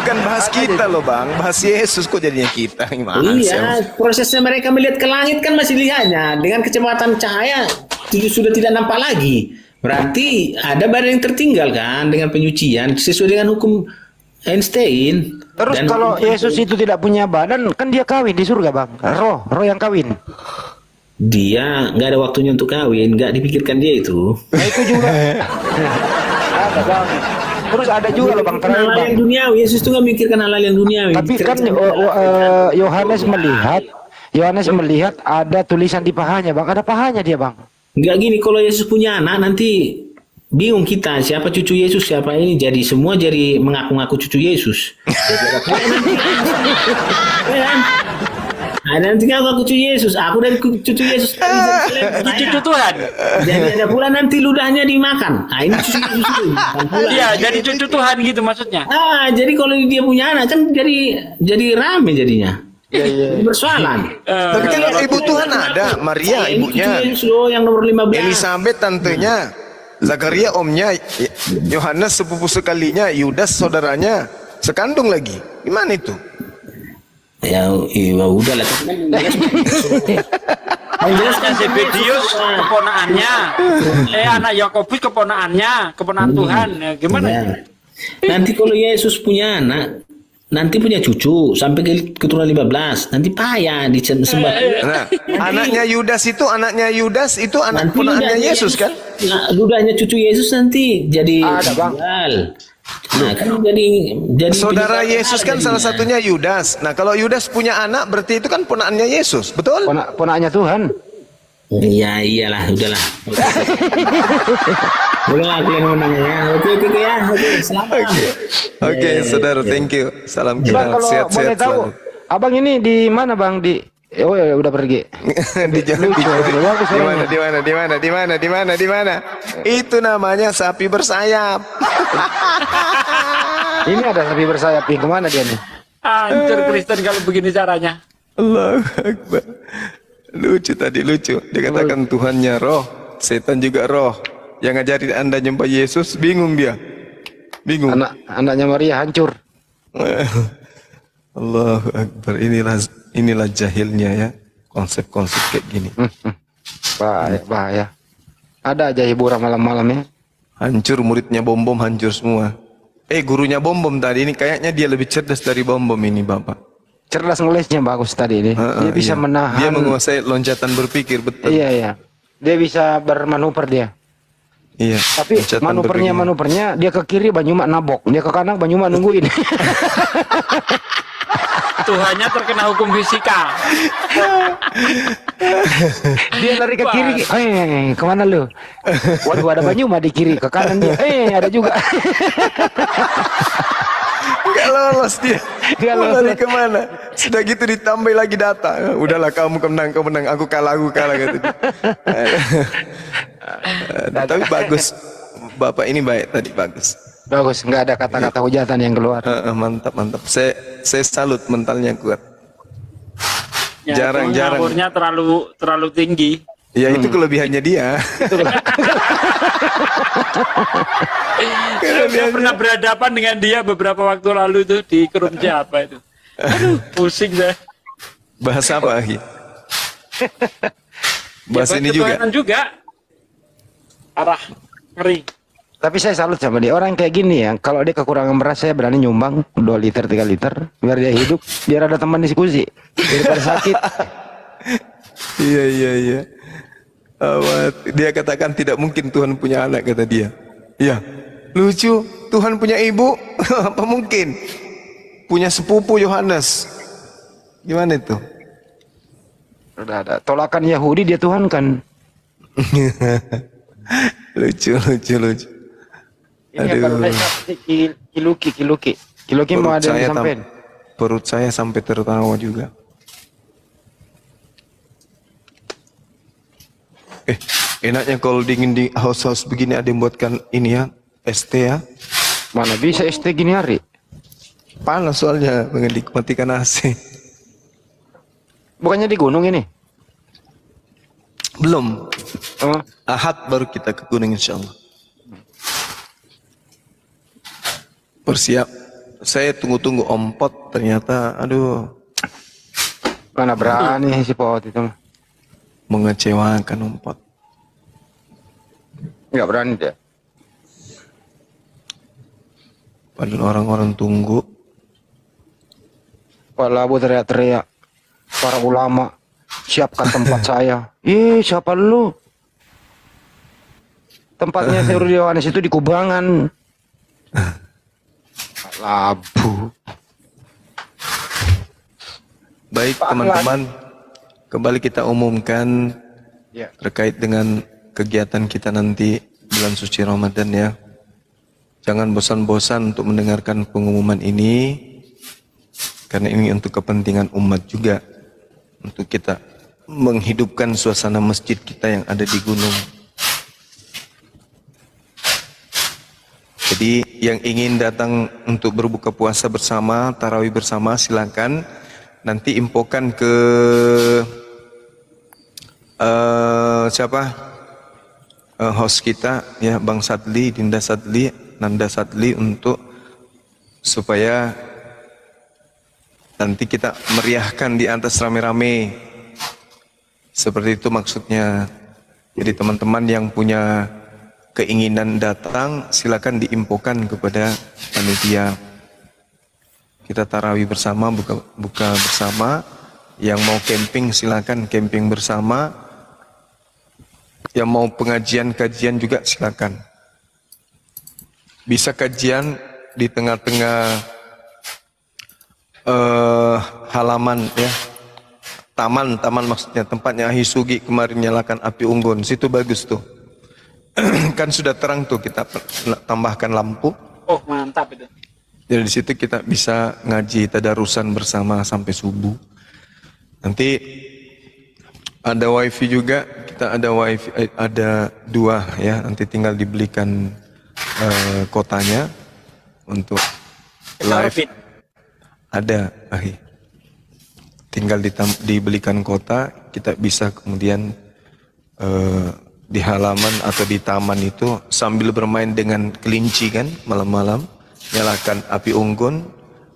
Bukan bahas kita loh bang, bahas Yesus kok jadinya kita. Gimana iya, sih? Prosesnya mereka melihat ke langit kan masih lihatnya dengan kecepatan cahaya sudah tidak nampak lagi. Berarti ada badan yang tertinggal kan dengan penyucian sesuai dengan hukum Einstein. Terus dan kalau Yesus itu tidak punya badan, kan dia kawin di surga bang. Roh, roh yang kawin. Dia nggak ada waktunya untuk kawin, nggak dipikirkan dia itu. Nah, itu juga. Ada bang. Terus ada juga loh bang. Terakhir bang. Yang duniawi, Yesus itu nggak mikirkan hal yang duniawi. Tapi kan Yohanes melihat, Yohanes melihat ada tulisan di pahanya bang. Ada pahanya dia bang. Nggak gini, kalau Yesus punya anak nanti. Bingung kita siapa cucu Yesus siapa ini jadi semua jadi mengaku-ngaku cucu Yesus. Ada nanti ngaku cucu Yesus, aku dari cucu Yesus. Cucu Tuhan. Jadi ada pula nanti ludahnya dimakan. Ah ini cucu Yesus. Iya jadi cucu Tuhan gitu maksudnya. Ah jadi kalau dia punya anak kan jadi jadi rame jadinya. Ya, ya. Bersoalan. Uh, Tapi kan ibu Tuhan ada Maria ibunya. Yang nomor lima belas. Elizabeth tantenya. Zakaria omnya, Yohanes sepupu sekalinya, Yudas saudaranya, sekandung lagi. Gimana itu? Ya, ya udah lah. Jelas kan Zebedius keponaannya, eh anak Yakobus keponaannya, keponaan Tuhan. Ya, gimana? Ya. Nanti kalau Yesus punya anak, nanti punya cucu sampai ke keturunan lima belas nanti payah disembah. Nah, anaknya Yudas itu anaknya Yudas itu anak ponakannya Yesus, Yesus kan? Nah, ludahnya cucu Yesus nanti jadi ada bang. Nah, kan jadi jadi saudara Yesus kan jadinya. Salah satunya Yudas. Nah, kalau Yudas punya anak berarti itu kan ponakannya Yesus, betul? Pona ponakannya Tuhan. Iya iyalah udahlah. Bolehlah kalian menanya. Oke oke ya. Oke selamat. Oke oke saudara thank you. Salam kenal sehat-sehat selalu. Abang ini di mana bang di? Oh ya udah pergi. Di jalan di mana di mana di mana di mana di mana di mana. Itu namanya sapi bersayap. Ini ada sapi bersayap. Kemana dia nih? Hancur Kristen kalau begini caranya. Allahu Akbar. Lucu tadi lucu dikatakan Tuhannya roh, setan juga roh. Yang ngajarin anda jumpa Yesus bingung dia, bingung. Anak anaknya Maria hancur. Allahu Akbar. Inilah inilah jahilnya ya konsep-konsep kayak gini. Bahaya, bahaya. Ada aja hiburan malam-malam ya. Hancur muridnya Bom-Bom, hancur semua. Eh, gurunya Bom-Bom tadi ini kayaknya dia lebih cerdas dari Bom-Bom ini, Bapak. Cerdas ngelesnya bagus tadi ini. Uh, uh, dia bisa iya. menahan. Dia menguasai loncatan berpikir, betul. Iya, iya. Dia bisa bermanuver dia. Iya. Tapi manuvernya manuvernya dia ke kiri Banyumak nabok, dia ke kanan Banyumak nungguin. Tuhannya terkena hukum fisika. Dia lari ke kiri, eh kemana lu? Waduh ada Banyumak di kiri, ke kanan dia, eh ada juga. Gak lolos dia. Gak lolos. Lari kemana? Sudah gitu ditambah lagi data. Udahlah kamu menang, kamu menang, aku kalah, aku kalah gitu. Nah, tapi bagus, Bapak ini baik tadi, bagus. Bagus, nggak ada kata-kata hujatan yang keluar. Uh, uh, mantap, mantap. Saya, saya salut, mentalnya kuat. Ya, jarang-jarang. Umurnya terlalu, terlalu tinggi. Ya itu hmm. kelebihannya dia. Saya pernah berhadapan dengan dia beberapa waktu lalu itu di kerumja apa itu. Aduh, pusing saya. Bahasa apa? Bahasa ya, ini juga. juga. Arah ngeri. Tapi saya salut sama dia, orang kayak gini ya. Kalau dia kekurangan beras, saya berani nyumbang dua liter, tiga liter, biar dia hidup, biar ada teman diskusi, daripada sakit. Iya, iya, iya. Dia katakan tidak mungkin Tuhan punya anak, kata dia. Iya, lucu, Tuhan punya ibu. Apa mungkin? Punya sepupu Yohanes. Gimana itu? Udah ada tolakan Yahudi dia Tuhankan. Lucu, lucu, lucu. Ini akan kiluki, kiluki, kiluki mau ada yang sampai. Perut saya sampai tertawa juga. Eh, enaknya kalau dingin di haus-haus begini ada yang buatkan ini ya, es teh ya. Mana bisa es teh gini hari? Panas soalnya, matikan A C. Bukannya di gunung ini? Belum. Oh. Ahad baru kita ke gunung insya Allah. Persiap. Saya tunggu-tunggu ompot ternyata aduh. Mana berani si Pot itu. Mengecewakan ompot. Enggak berani dia. Padahal orang-orang tunggu. Pak Labu teriak-teriak. Para ulama. Siapkan tempat saya. Ih, siapa lu? Tempatnya Syekh Yohanes itu di Kubangan. Pak Labu. Baik teman-teman, kembali kita umumkan ya. Terkait dengan kegiatan kita nanti bulan suci Ramadan ya. Jangan bosan-bosan untuk mendengarkan pengumuman ini, karena ini untuk kepentingan umat juga. Untuk kita menghidupkan suasana masjid kita yang ada di gunung. Jadi yang ingin datang untuk berbuka puasa bersama, tarawih bersama, silakan. Nanti infokan ke uh, siapa uh, host kita ya, Bang Sadli, Dinda Sadli, Nanda Sadli, untuk supaya nanti kita meriahkan di atas rame-rame. Seperti itu maksudnya. Jadi teman-teman yang punya keinginan datang, silakan diinfokan kepada panitia. Kita tarawih bersama, buka, buka bersama. Yang mau camping silakan camping bersama. Yang mau pengajian, kajian juga silakan. Bisa kajian di tengah-tengah Uh, halaman ya, taman, taman maksudnya tempatnya Ahi Sugi kemarin nyalakan api unggun, situ bagus tuh. Kan sudah terang tuh, kita tambahkan lampu. Oh mantap itu. Jadi di situ kita bisa ngaji tadarusan bersama sampai subuh. Nanti ada wifi juga, kita ada wifi, ada dua ya, nanti tinggal dibelikan uh, kotanya untuk live. Ada, ahi. Tinggal dibelikan kota, kita bisa kemudian uh, di halaman atau di taman itu sambil bermain dengan kelinci kan malam-malam, nyalakan api unggun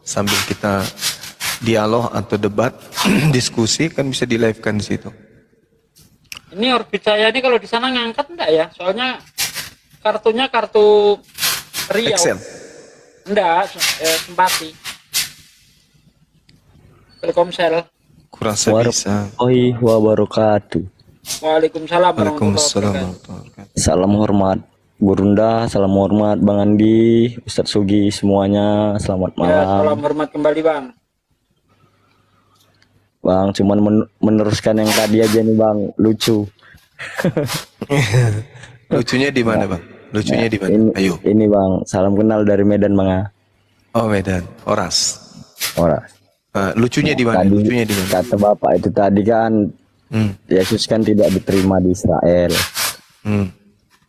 sambil kita dialog atau debat, diskusi kan bisa di live kan di situ. Ini orbit saya ini kalau di sana ngangkat enggak ya? Soalnya kartunya kartu Riau. Excel. Enggak, eh, Sempati. Telkomsel. Kurasa bisa. Oi, wa barakatuh. Waalaikumsalam. Waalaikumsalam. Salam hormat Burunda, salam hormat Bang Andi, Ustadz Sugi semuanya, selamat malam. Ya, salam hormat kembali Bang. Bang, cuman men meneruskan yang tadi aja nih Bang, lucu. Lucunya di mana Bang? Lucunya nah, di mana? Ini, Ayo. Ini Bang, salam kenal dari Medan Bang. Ah. Oh Medan, Oras. Oras. Uh, lucunya nah, di mana? Lucunya di mana? Kata Bapak itu tadi kan, hmm. Yesus kan tidak diterima di Israel. Hmm.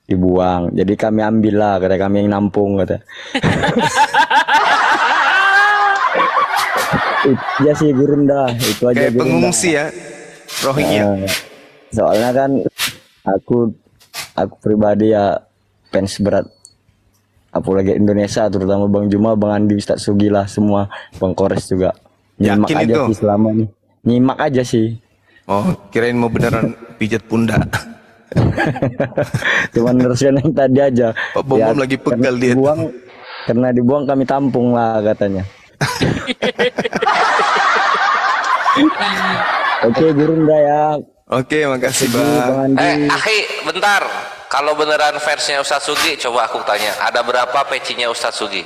Dibuang, jadi kami ambillah, kata kami yang nampung, kata. Ya sih Burunda, itu aja. Kayak pengungsi ya, Rohingya. Nah, soalnya kan aku, aku pribadi ya fans berat, apalagi Indonesia, terutama Bang Zuma, Bang Andi, Ustadz Sugi lah semua, Bang Kores juga. Nyimak Yakin aja itu? Sih selama ini, nyimak aja sih. Oh, kirain mau beneran pijat pundak. Cuman neruskan yang tadi aja. Pak Bom ya, lagi pegal dia. Dibuang, karena dibuang kami tampung lah katanya. Oke okay, Burunda ya. Oke okay, makasih Bang. Eh Akhi bentar. Kalau beneran versinya Ustadz Sugi, coba aku tanya, ada berapa pecinya Ustadz Sugi?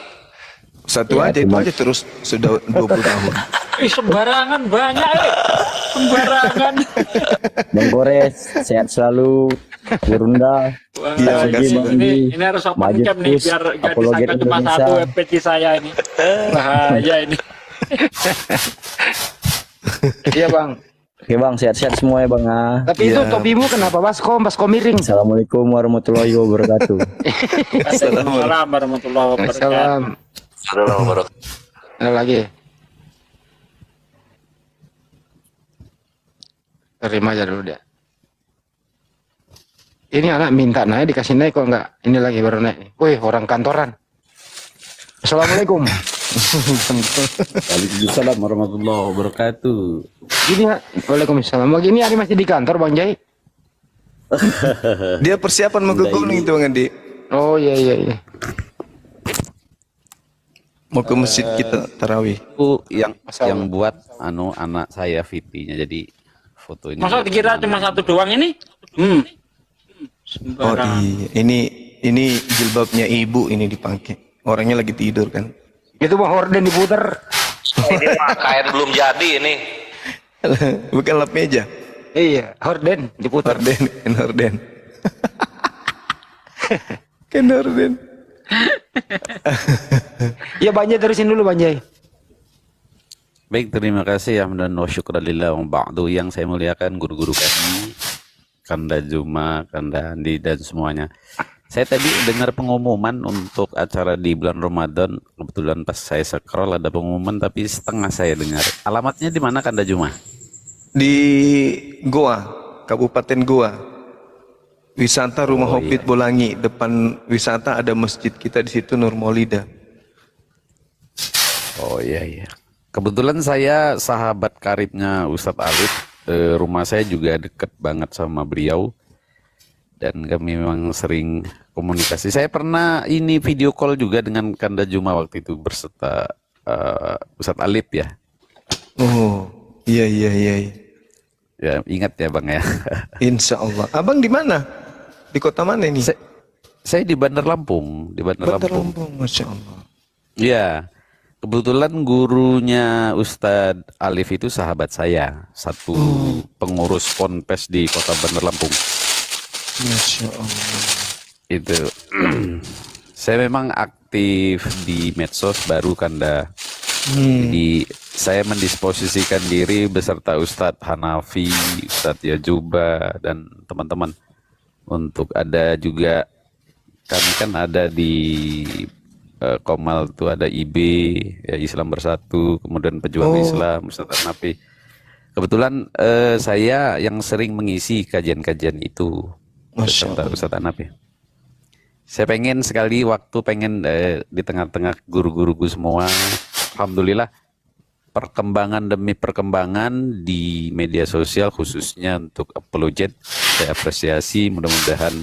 Satu ya, aja itu aja terus sudah dua puluh tahun. Ih, sembarangan banyak eh. Sembarangan. Bang Kores sehat selalu. Burunda. Ya, ini, ini harus open cam nih biar gak disangka cuma satu P C saya ini. Bahaya ini. Iya Bang. Oke Bang, sehat-sehat semua ya Bang. Tapi ya. Itu topimu kenapa baskom, baskom miring? Assalamualaikum warahmatullahi wabarakatuh. Waalaikumsalam warahmatullahi wabarakatuh. Ada lagi. Terima aja dulu deh. Ini anak minta naik dikasih naik kok enggak. Ini lagi baru naik. Woi orang kantoran. Assalamualaikum. Waalaikumsalam warahmatullahi wabarakatuh. Ini waalaikumsalam. Ini hari masih di kantor Bang Jai. Dia persiapan mau ke gunung itu Bang Andi. Oh iya iya iya. Mau ke masjid kita tarawih. Aku yang masalah. Yang buat anu anak saya V P-nya jadi fotonya. Masa dikira cuma satu doang ini? Hmm. Oh iya. Ini ini jilbabnya ibu ini dipakai. Orangnya lagi tidur kan. Itu mah horden diputer. Ini pakaian belum jadi ini. Bukan lap meja. Iya, horden diputer. Horden, horden. Ken horden. Ya Bang Jai terusin dulu Bang Jai. Baik, terima kasih ya dan wa syukralillah wa ba'du yang saya muliakan guru-guru kami Kanda Zuma, Kanda Andi dan semuanya. Saya tadi dengar pengumuman untuk acara di bulan Ramadan, kebetulan pas saya scroll ada pengumuman tapi setengah saya dengar. Alamatnya di mana Kanda Zuma? Di Goa, Kabupaten Goa. Wisata Rumah oh, Hobbit iya. Bolangi, depan wisata ada masjid kita di situ Nur Maulida. Oh iya iya. Kebetulan saya sahabat karibnya Ustadz Alif, e, rumah saya juga deket banget sama beliau dan kami memang sering komunikasi. Saya pernah ini video call juga dengan Kanda Zuma waktu itu berserta uh, Ustadz Alif ya. Oh iya iya iya. Ya ingat ya Bang ya. Insya Allah. Abang di mana? Di kota mana ini? Saya, saya di Bandar Lampung, di Bandar, Bandar Lampung. Lampung, Masya Allah. Iya, kebetulan gurunya Ustadz Alif itu sahabat saya, satu uh. pengurus ponpes di kota Bandar Lampung. Masya Allah. Itu, saya memang aktif di medsos baru Kanda. Hmm. Jadi saya mendisposisikan diri beserta Ustadz Hanafi, Ustadz Yajuba dan teman-teman. Untuk ada juga, kami kan ada di uh, Komal tuh ada I B, ya Islam Bersatu, kemudian Pejuang oh. Islam, Ustadz Napi. Kebetulan uh, saya yang sering mengisi kajian-kajian itu, Ustadz Napi. Saya pengen sekali waktu pengen uh, di tengah-tengah guru-guruku semua, alhamdulillah perkembangan demi perkembangan di media sosial khususnya untuk apologet. saya apresiasi. Mudah-mudahan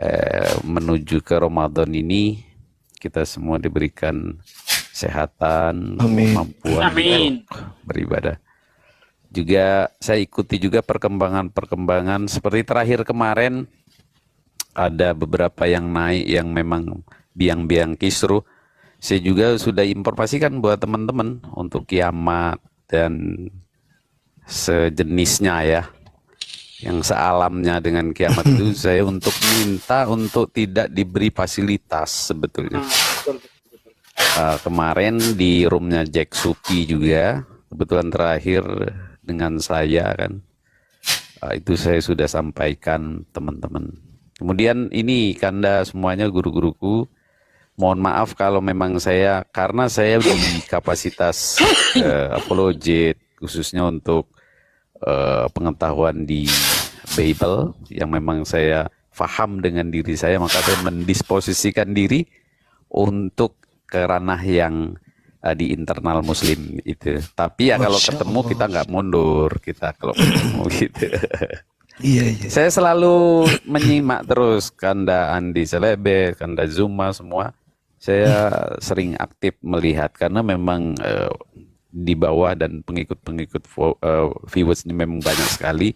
eh, menuju ke Ramadan ini kita semua diberikan kesehatan, kemampuan beribadah. Juga saya ikuti juga perkembangan-perkembangan seperti terakhir kemarin ada beberapa yang naik yang memang biang-biang kisruh. Saya juga sudah informasikan buat teman-teman untuk kiamat dan sejenisnya ya. Yang sealamnya dengan kiamat itu saya untuk minta untuk tidak diberi fasilitas sebetulnya. Uh, kemarin di roomnya Jack Supi juga. Kebetulan terakhir dengan saya kan. Uh, itu saya sudah sampaikan teman-teman. Kemudian ini Kanda semuanya guru-guruku. Mohon maaf kalau memang saya, karena saya di kapasitas uh, apologet khususnya untuk uh, pengetahuan di Bible yang memang saya faham dengan diri saya, maka saya mendisposisikan diri untuk ke ranah yang uh, di internal Muslim itu. Tapi ya kalau ketemu kita nggak mundur, kita kalau ketemu gitu. Iya, iya. Saya selalu menyimak terus Kanda Andi Selebe, Kanda Zuma semua. Saya sering aktif melihat karena memang uh, di bawah dan pengikut-pengikut uh, viewers ini memang banyak sekali.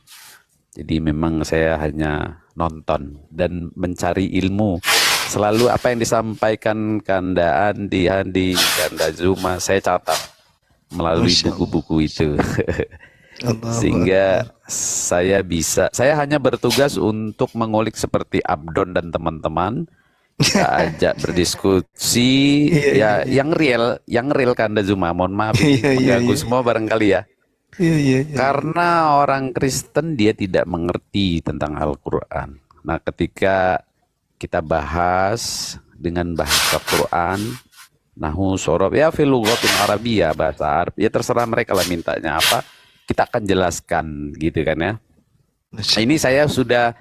Jadi memang saya hanya nonton dan mencari ilmu. Selalu apa yang disampaikan Kanda Andi, Andi, Kanda Zuma, saya catat melalui buku-buku itu. Sehingga saya bisa, saya hanya bertugas untuk mengulik seperti Abdon dan teman-teman. Kita ajak berdiskusi ya, ya, ya yang real, yang real Kanda Zuma. Mohon maaf ya, ya, mengganggu ya, semua barangkali ya. Ya, ya, ya. Karena orang Kristen dia tidak mengerti tentang Al-Qur'an. Nah, ketika kita bahas dengan bahasa Quran, nahwu, sorob, ya fil lughatin Arabiyah, bahasa Arab. Ya terserah mereka lah mintanya apa, kita akan jelaskan gitu kan ya. Nah, ini saya sudah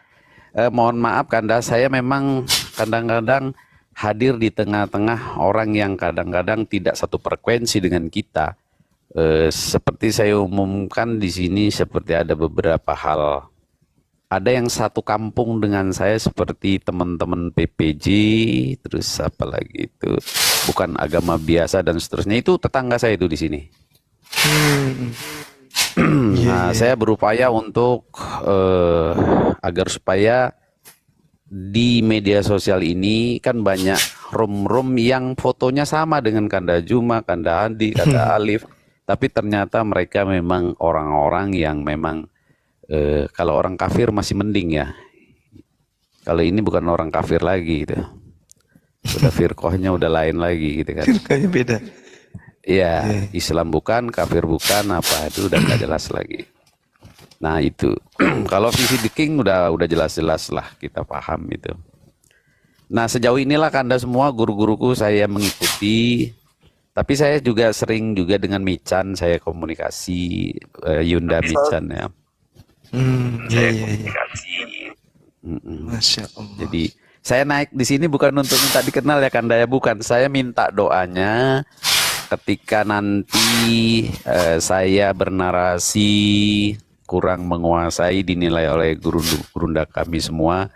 eh, mohon maaf Kanda, saya memang kadang-kadang hadir di tengah-tengah orang yang kadang-kadang tidak satu frekuensi dengan kita. E, seperti saya umumkan di sini, seperti ada beberapa hal. Ada yang satu kampung dengan saya seperti teman-teman P P J, terus apalagi itu bukan agama biasa dan seterusnya. Itu tetangga saya itu di sini. Hmm. Nah, yeah. Saya berupaya untuk e, agar supaya di media sosial ini kan banyak room-room yang fotonya sama dengan Kanda Zuma, Kanda Andi, Kanda Alif. Tapi ternyata mereka memang orang-orang yang memang eh, kalau orang kafir masih mending ya. Kalau ini bukan orang kafir lagi gitu. Udah firqohnya udah lain lagi gitu kan. Firqohnya beda. Iya, yeah. Islam bukan, kafir bukan, apa itu udah gak jelas lagi. Nah itu, kalau visi The King udah udah jelas-jelas lah kita paham itu. Nah sejauh inilah Kanda semua guru-guruku saya mengikuti. Tapi saya juga sering juga dengan Michan saya komunikasi, uh, Yunda Michan ya. Hmm, saya iya, komunikasi. Iya. Mm -mm. Masya Allah. Jadi saya naik di sini bukan untuk minta dikenal ya Kanda ya, bukan. Saya minta doanya ketika nanti uh, saya bernarasi kurang menguasai dinilai oleh guru-gurunda kami semua,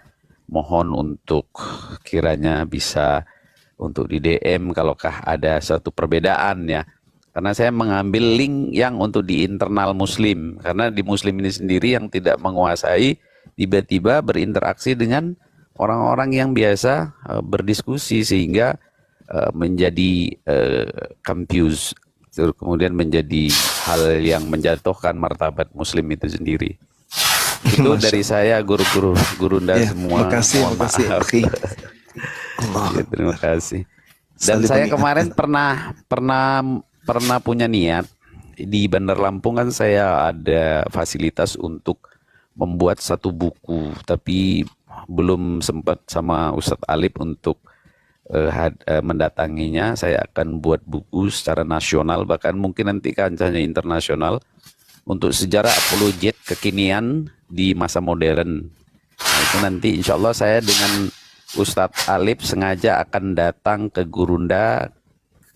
mohon untuk kiranya bisa untuk di D M kalaukah ada satu perbedaan ya, karena saya mengambil link yang untuk di internal Muslim, karena di Muslim ini sendiri yang tidak menguasai tiba-tiba berinteraksi dengan orang-orang yang biasa uh, berdiskusi sehingga uh, menjadi uh, confused. Kemudian menjadi hal yang menjatuhkan martabat Muslim itu sendiri. Itu Masya dari saya guru-guru gurunda ya, semua. Terima kasih, terima kasih. Ya, terima kasih. Dan Sali saya kemarin pernah pernah pernah punya niat di Bandar Lampung kan saya ada fasilitas untuk membuat satu buku, tapi belum sempat sama Ustadz Alip untuk mendatanginya. Saya akan buat buku secara nasional, bahkan mungkin nanti kancahnya internasional untuk sejarah apologet kekinian di masa modern. Nah, itu nanti insya Allah saya dengan Ustadz Alip sengaja akan datang ke Gurunda,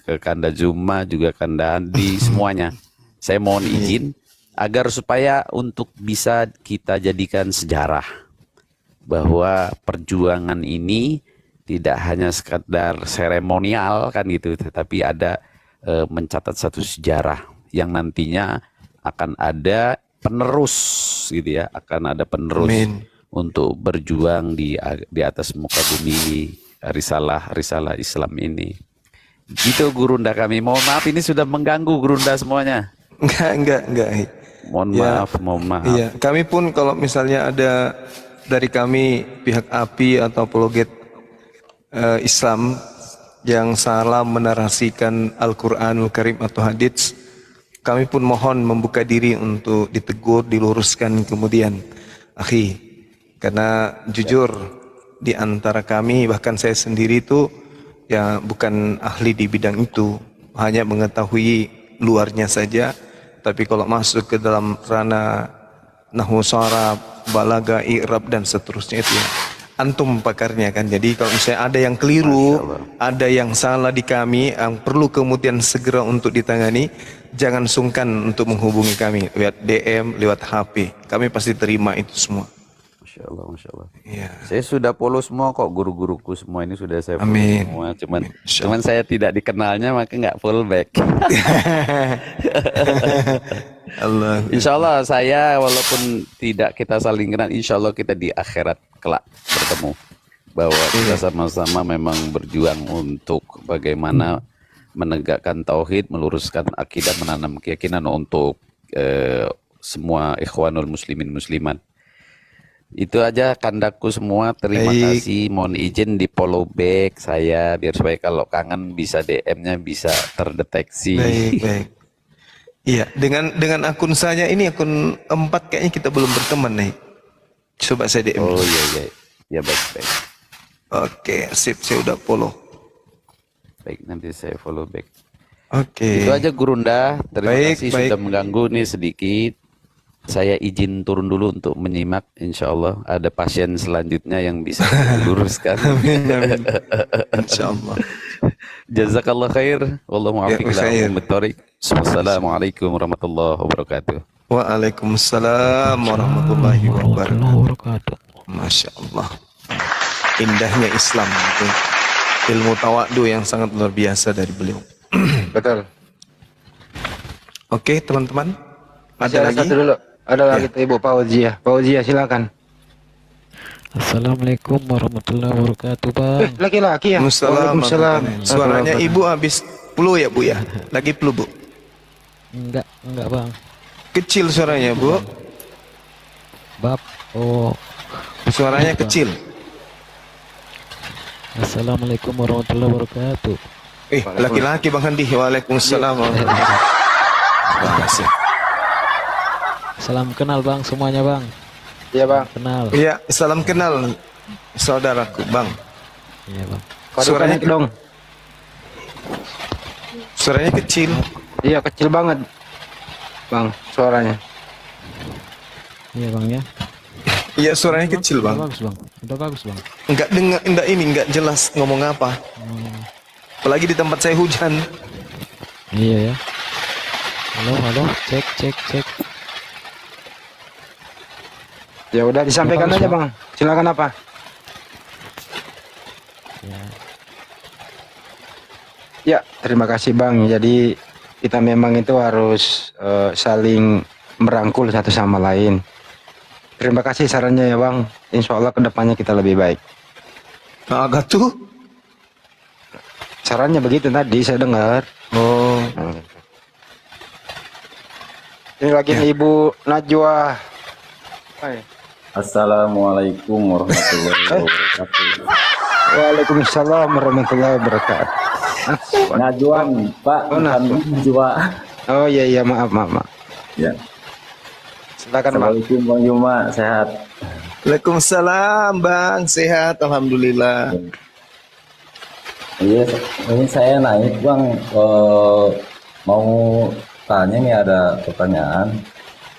ke Kanda Zuma, juga Kanda Andi semuanya. Saya mohon izin agar supaya untuk bisa kita jadikan sejarah bahwa perjuangan ini tidak hanya sekadar seremonial kan gitu, tetapi ada e, mencatat satu sejarah yang nantinya akan ada penerus gitu ya, akan ada penerus Amin. Untuk berjuang di di atas muka bumi risalah risalah Islam ini. Gitu Gurunda kami. Mohon maaf ini sudah mengganggu Gurunda semuanya. Enggak, enggak, enggak. Mohon ya, maaf, mohon maaf. Iya, kami pun kalau misalnya ada dari kami pihak A P I atau apologet eh, Islam yang salah menarasikan Al-Qur'anul Karim atau hadits, kami pun mohon membuka diri untuk ditegur, diluruskan kemudian. Akhi, karena jujur di antara kami, bahkan saya sendiri itu ya bukan ahli di bidang itu, hanya mengetahui luarnya saja. Tapi kalau masuk ke dalam ranah nahwu syarab, balaga, i'rab dan seterusnya itu ya, antum pakarnya kan. Jadi kalau misalnya ada yang keliru, ada yang salah di kami yang perlu kemudian segera untuk ditangani, jangan sungkan untuk menghubungi kami lewat D M, lewat H P. Kami pasti terima itu semua. Masya Allah, Masya Allah. Ya. Saya sudah follow semua kok, guru-guruku semua ini sudah saya follow Amin. Semua. Cuman, cuman saya tidak dikenalnya maka nggak follow back. Allah. Insya Allah saya walaupun tidak kita saling kenal, Insya Allah kita di akhirat kelak bertemu. Bahwa kita sama-sama memang berjuang untuk bagaimana menegakkan tauhid, meluruskan akidah, menanam keyakinan untuk eh, semua ikhwanul muslimin muslimat. Itu aja kandaku semua, terima Baik. Kasih. Mohon izin di follow back saya biar supaya kalau kangen bisa D M-nya bisa terdeteksi. Baik, baik. Iya, dengan dengan akun saya ini akun empat kayaknya kita belum berteman nih. Coba saya D M. Oh iya iya. Ya baik baik. Oke, sip, saya udah follow. Baik, nanti saya follow back. Oke. Itu aja Gurunda. Terima baik, kasih baik. Sudah mengganggu nih sedikit. Saya izin turun dulu untuk menyimak, insya Allah ada pasien selanjutnya yang bisa diluruskan. Amin, amin. Insya Allah. Jazakallah khair. Wallahu a'lam bishawab. Assalamualaikum warahmatullahi wabarakatuh. Waalaikumsalam warahmatullahi wabarakatuh. Masya Allah. Indahnya Islam itu, ilmu tawadhu yang sangat luar biasa dari beliau. Betul. Oke teman-teman, ada, ada lagi? Satu dulu. Ada lagi ya. Ibu Fauzia, Fauzia silakan. Assalamualaikum warahmatullahi wabarakatuh bang. Eh, laki-laki ya. Waalaikumsalam. Suaranya ibu habis flu ya bu ya. Lagi flu bu? Enggak, enggak bang. Kecil suaranya bu. Bab. Oh. Suaranya bang. Kecil. Assalamualaikum warahmatullahi wabarakatuh. Eh laki-laki bang Handi. Waalaikumsalam. Terima kasih. Salam kenal bang semuanya bang. Iya bang. Kenal. Iya salam kenal saudaraku bang. Iya bang. Suaranya ke dong. Suaranya kecil. Iya kecil banget bang suaranya. Iya bang ya. Iya suaranya bang, kecil bang. Udah bagus bang. Udah bagus bang. Enggak dengar, enggak ini enggak jelas ngomong apa. Hmm. Apalagi di tempat saya hujan. Iya ya. Halo halo cek cek cek. Ya udah disampaikan aja bang. Silakan apa? Ya. Ya terima kasih bang. Jadi kita memang itu harus uh, saling merangkul satu sama lain. Terima kasih sarannya ya bang. Insya Allah kedepannya kita lebih baik. Agak tuh? Sarannya begitu tadi saya dengar. Oh. Hmm. Ini lagi ya. Ibu Najwa. Hai. Assalamualaikum warahmatullahi wabarakatuh. Waalaikumsalam warahmatullahi wabarakatuh. Najwa, Pak. Oh, Najwa. Oh iya iya maaf maaf. maaf. Ya. Silakan Pak. Assalamualaikum Bang Yuma, sehat. Waalaikumsalam Bang, sehat alhamdulillah. Iya, ini saya naik Bang uh, mau tanya nih ada pertanyaan.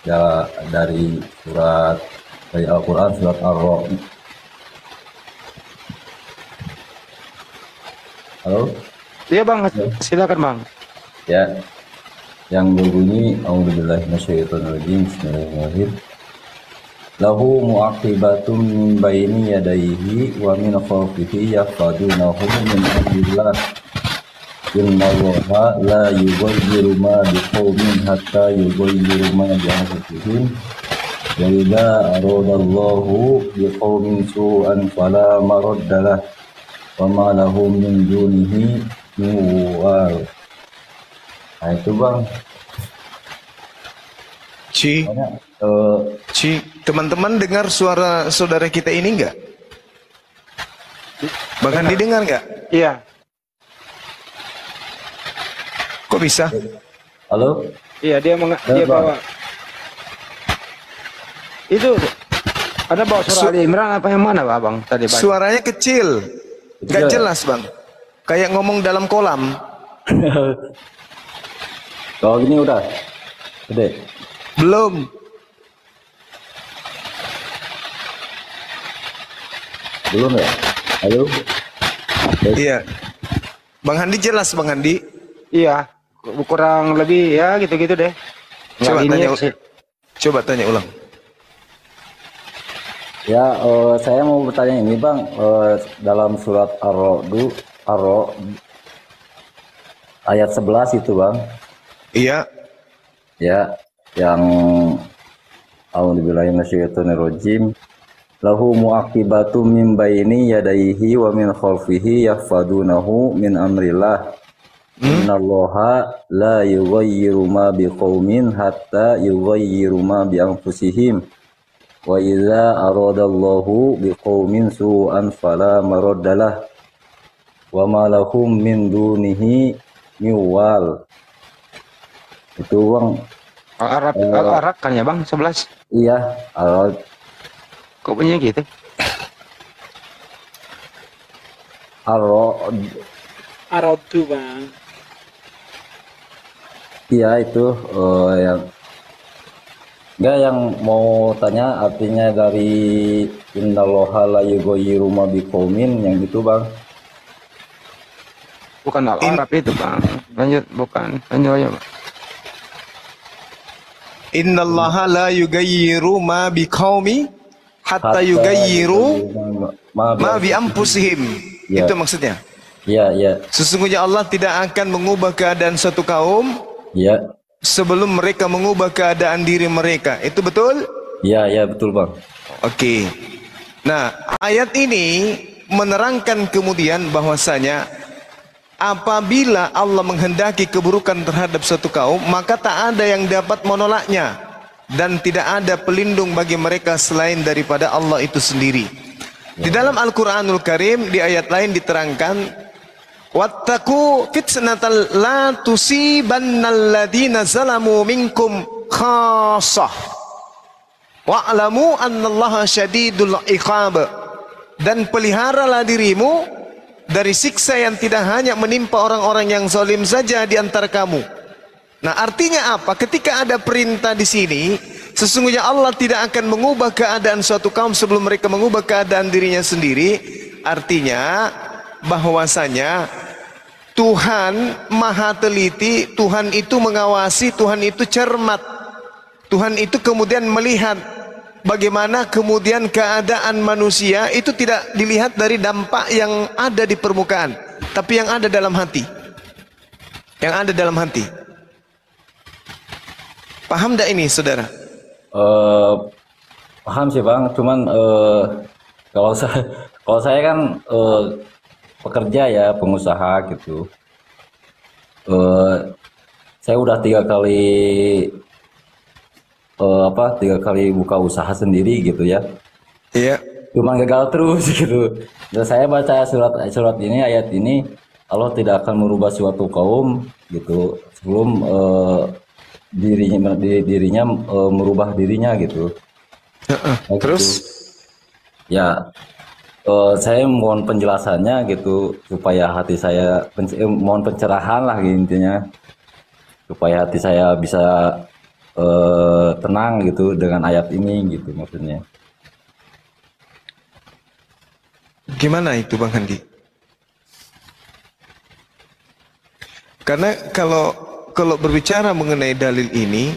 Ya, dari surat dari Al-Quran surat Ar-Rum. Halo? Iya bang, silakan bang. Ya, yang berbunyi a'udzubillahiminasyaitonirrajim, bismillahirrahmanirrahim. Lahu mu'aqibatun min baini yadaihi wa min khalfihi yahfazunahu min amrillah. Innallaha la yughayyiru ma biqaumin hatta yughayyiru ma bi anfusihim. Wa idza aradallahu biqaumin su'an fala maradda lahu wa ma lahum min dunihi min wal. Nah, itu Bang. Ci, uh, Ci, teman-teman dengar suara saudara kita ini enggak? Bang Andi dengar enggak? Iya. Kok bisa? Halo? Iya, dia meng Halo, dia bawa. Bang. Itu ada bawa suara Su Ali Imran apa yang mana, Bang? Tadi Bang. Suaranya kecil. Enggak jelas, Bang. Kayak ngomong dalam kolam. Kalau gini udah. Gede. Belum. Belum ya? Halo. Iya. Bang Handi jelas, Bang Handi? Iya, kurang lebih ya gitu-gitu deh. Coba tanya, coba tanya ulang. Ya, uh, saya mau bertanya ini Bang, uh, dalam surat Ar-Ra'd Ar-Ra'd ayat sebelas itu Bang. Iya. Ya, yang a'udzubillahiminasyaitonirrajim. Lahu mu'aqibatun min baini yadaihi wa min khalfihi yahfadunahu min amrillah. Innallaha la yughayyiru ma biqaumin hatta yughayyiru ma bi anfusihim wa idza aradallahu biqaumin su'an fala maraddalah wa ma lahum min dunihi min wal. Itu Bang Al-Arab Al-Arab kan ya Bang sebelas? Iya, Al-Arab. Kok punya gitu? Al-Arab Arab tuh Bang. Iya itu uh, yang enggak yang mau tanya artinya dari Innallaha la yughayyiru ma biqaumin yang itu Bang. Bukan Al-Arab itu Bang. Lanjut bukan. Lanjut aja Bang. Innallaha la yughayyiru ma biqaumi hatta, hatta yughayyiru ma bi anfusihim. Ya. Itu maksudnya. Iya, iya. Sesungguhnya Allah tidak akan mengubah keadaan suatu kaum ya sebelum mereka mengubah keadaan diri mereka. Itu betul? Ya, ya betul Bang. Oke. Nah, ayat ini menerangkan kemudian bahwasanya apabila Allah menghendaki keburukan terhadap suatu kaum, maka tak ada yang dapat menolaknya dan tidak ada pelindung bagi mereka selain daripada Allah itu sendiri. Ya. Di dalam Al-Qur'anul Karim di ayat lain diterangkan wattaqu fitnatan la tusibannal ladzina zalamu minkum khassah wa'lamu annallaha syadidul iqab. Dan peliharalah dirimu dari siksa yang tidak hanya menimpa orang-orang yang zalim saja di antara kamu. Nah, artinya apa? Ketika ada perintah di sini, sesungguhnya Allah tidak akan mengubah keadaan suatu kaum sebelum mereka mengubah keadaan dirinya sendiri. Artinya bahwasanya Tuhan maha teliti, Tuhan itu mengawasi, Tuhan itu cermat. Tuhan itu kemudian melihat bagaimana kemudian keadaan manusia itu tidak dilihat dari dampak yang ada di permukaan, tapi yang ada dalam hati. Yang ada dalam hati. Paham enggak ini, Saudara? Uh, paham sih, Bang. Cuman uh, kalau saya kalau saya kan uh, pekerja ya, pengusaha gitu. Uh, saya udah tiga kali uh, apa tiga kali buka usaha sendiri gitu ya. Iya. Cuma gagal terus gitu. Dan saya baca surat surat ini ayat ini, Allah tidak akan merubah suatu kaum gitu sebelum uh, dirinya di, dirinya uh, merubah dirinya gitu. Uh, uh, terus? Gitu. Ya. Uh, saya mohon penjelasannya gitu supaya hati saya penc eh, mohon pencerahan lah intinya supaya hati saya bisa uh, tenang gitu dengan ayat ini gitu maksudnya. Gimana itu Bang Handi? Karena kalau kalau berbicara mengenai dalil ini,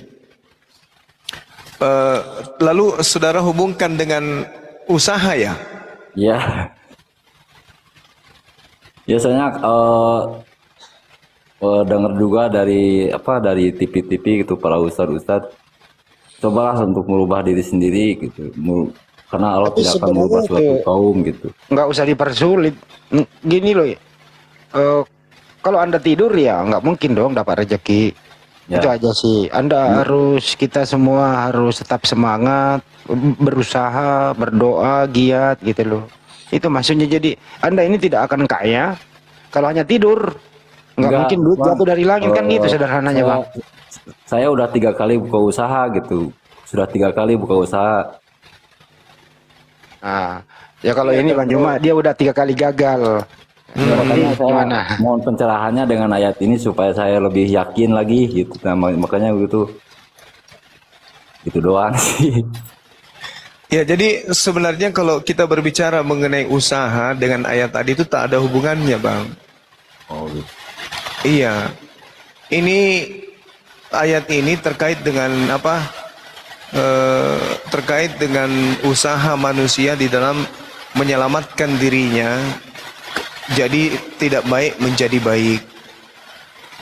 uh, lalu saudara hubungkan dengan usaha ya? Ya. Biasanya uh, uh, dengar juga dari apa dari T V-T V gitu para ustadz-ustadz, cobalah untuk merubah diri sendiri gitu. Mer Karena Allah tapi tidak akan merubah suatu kaum gitu. Nggak usah dipersulit. Gini loh, ya. Uh, kalau Anda tidur ya nggak mungkin dong dapat rejeki. Ya. Itu aja sih. Anda hmm. harus, kita semua harus tetap semangat, berusaha, berdoa, giat gitu loh. Itu maksudnya. Jadi Anda ini tidak akan kaya kalau hanya tidur. Nggak mungkin duit jatuh dari langit, kan gitu sederhananya, Bang. Saya udah tiga kali buka usaha gitu. Sudah tiga kali buka usaha. Nah, ya kalau ya, ini Bang Zuma dia udah tiga kali gagal. Makanya hmm. gimana? Mohon pencerahannya dengan ayat ini supaya saya lebih yakin lagi gitu. Nah, makanya gitu. Itu doang sih. Ya, jadi sebenarnya kalau kita berbicara mengenai usaha dengan ayat tadi itu tak ada hubungannya, Bang. Oh. Gitu. Iya. Ini ayat ini terkait dengan apa? Eh, terkait dengan usaha manusia di dalam menyelamatkan dirinya, jadi tidak baik menjadi baik,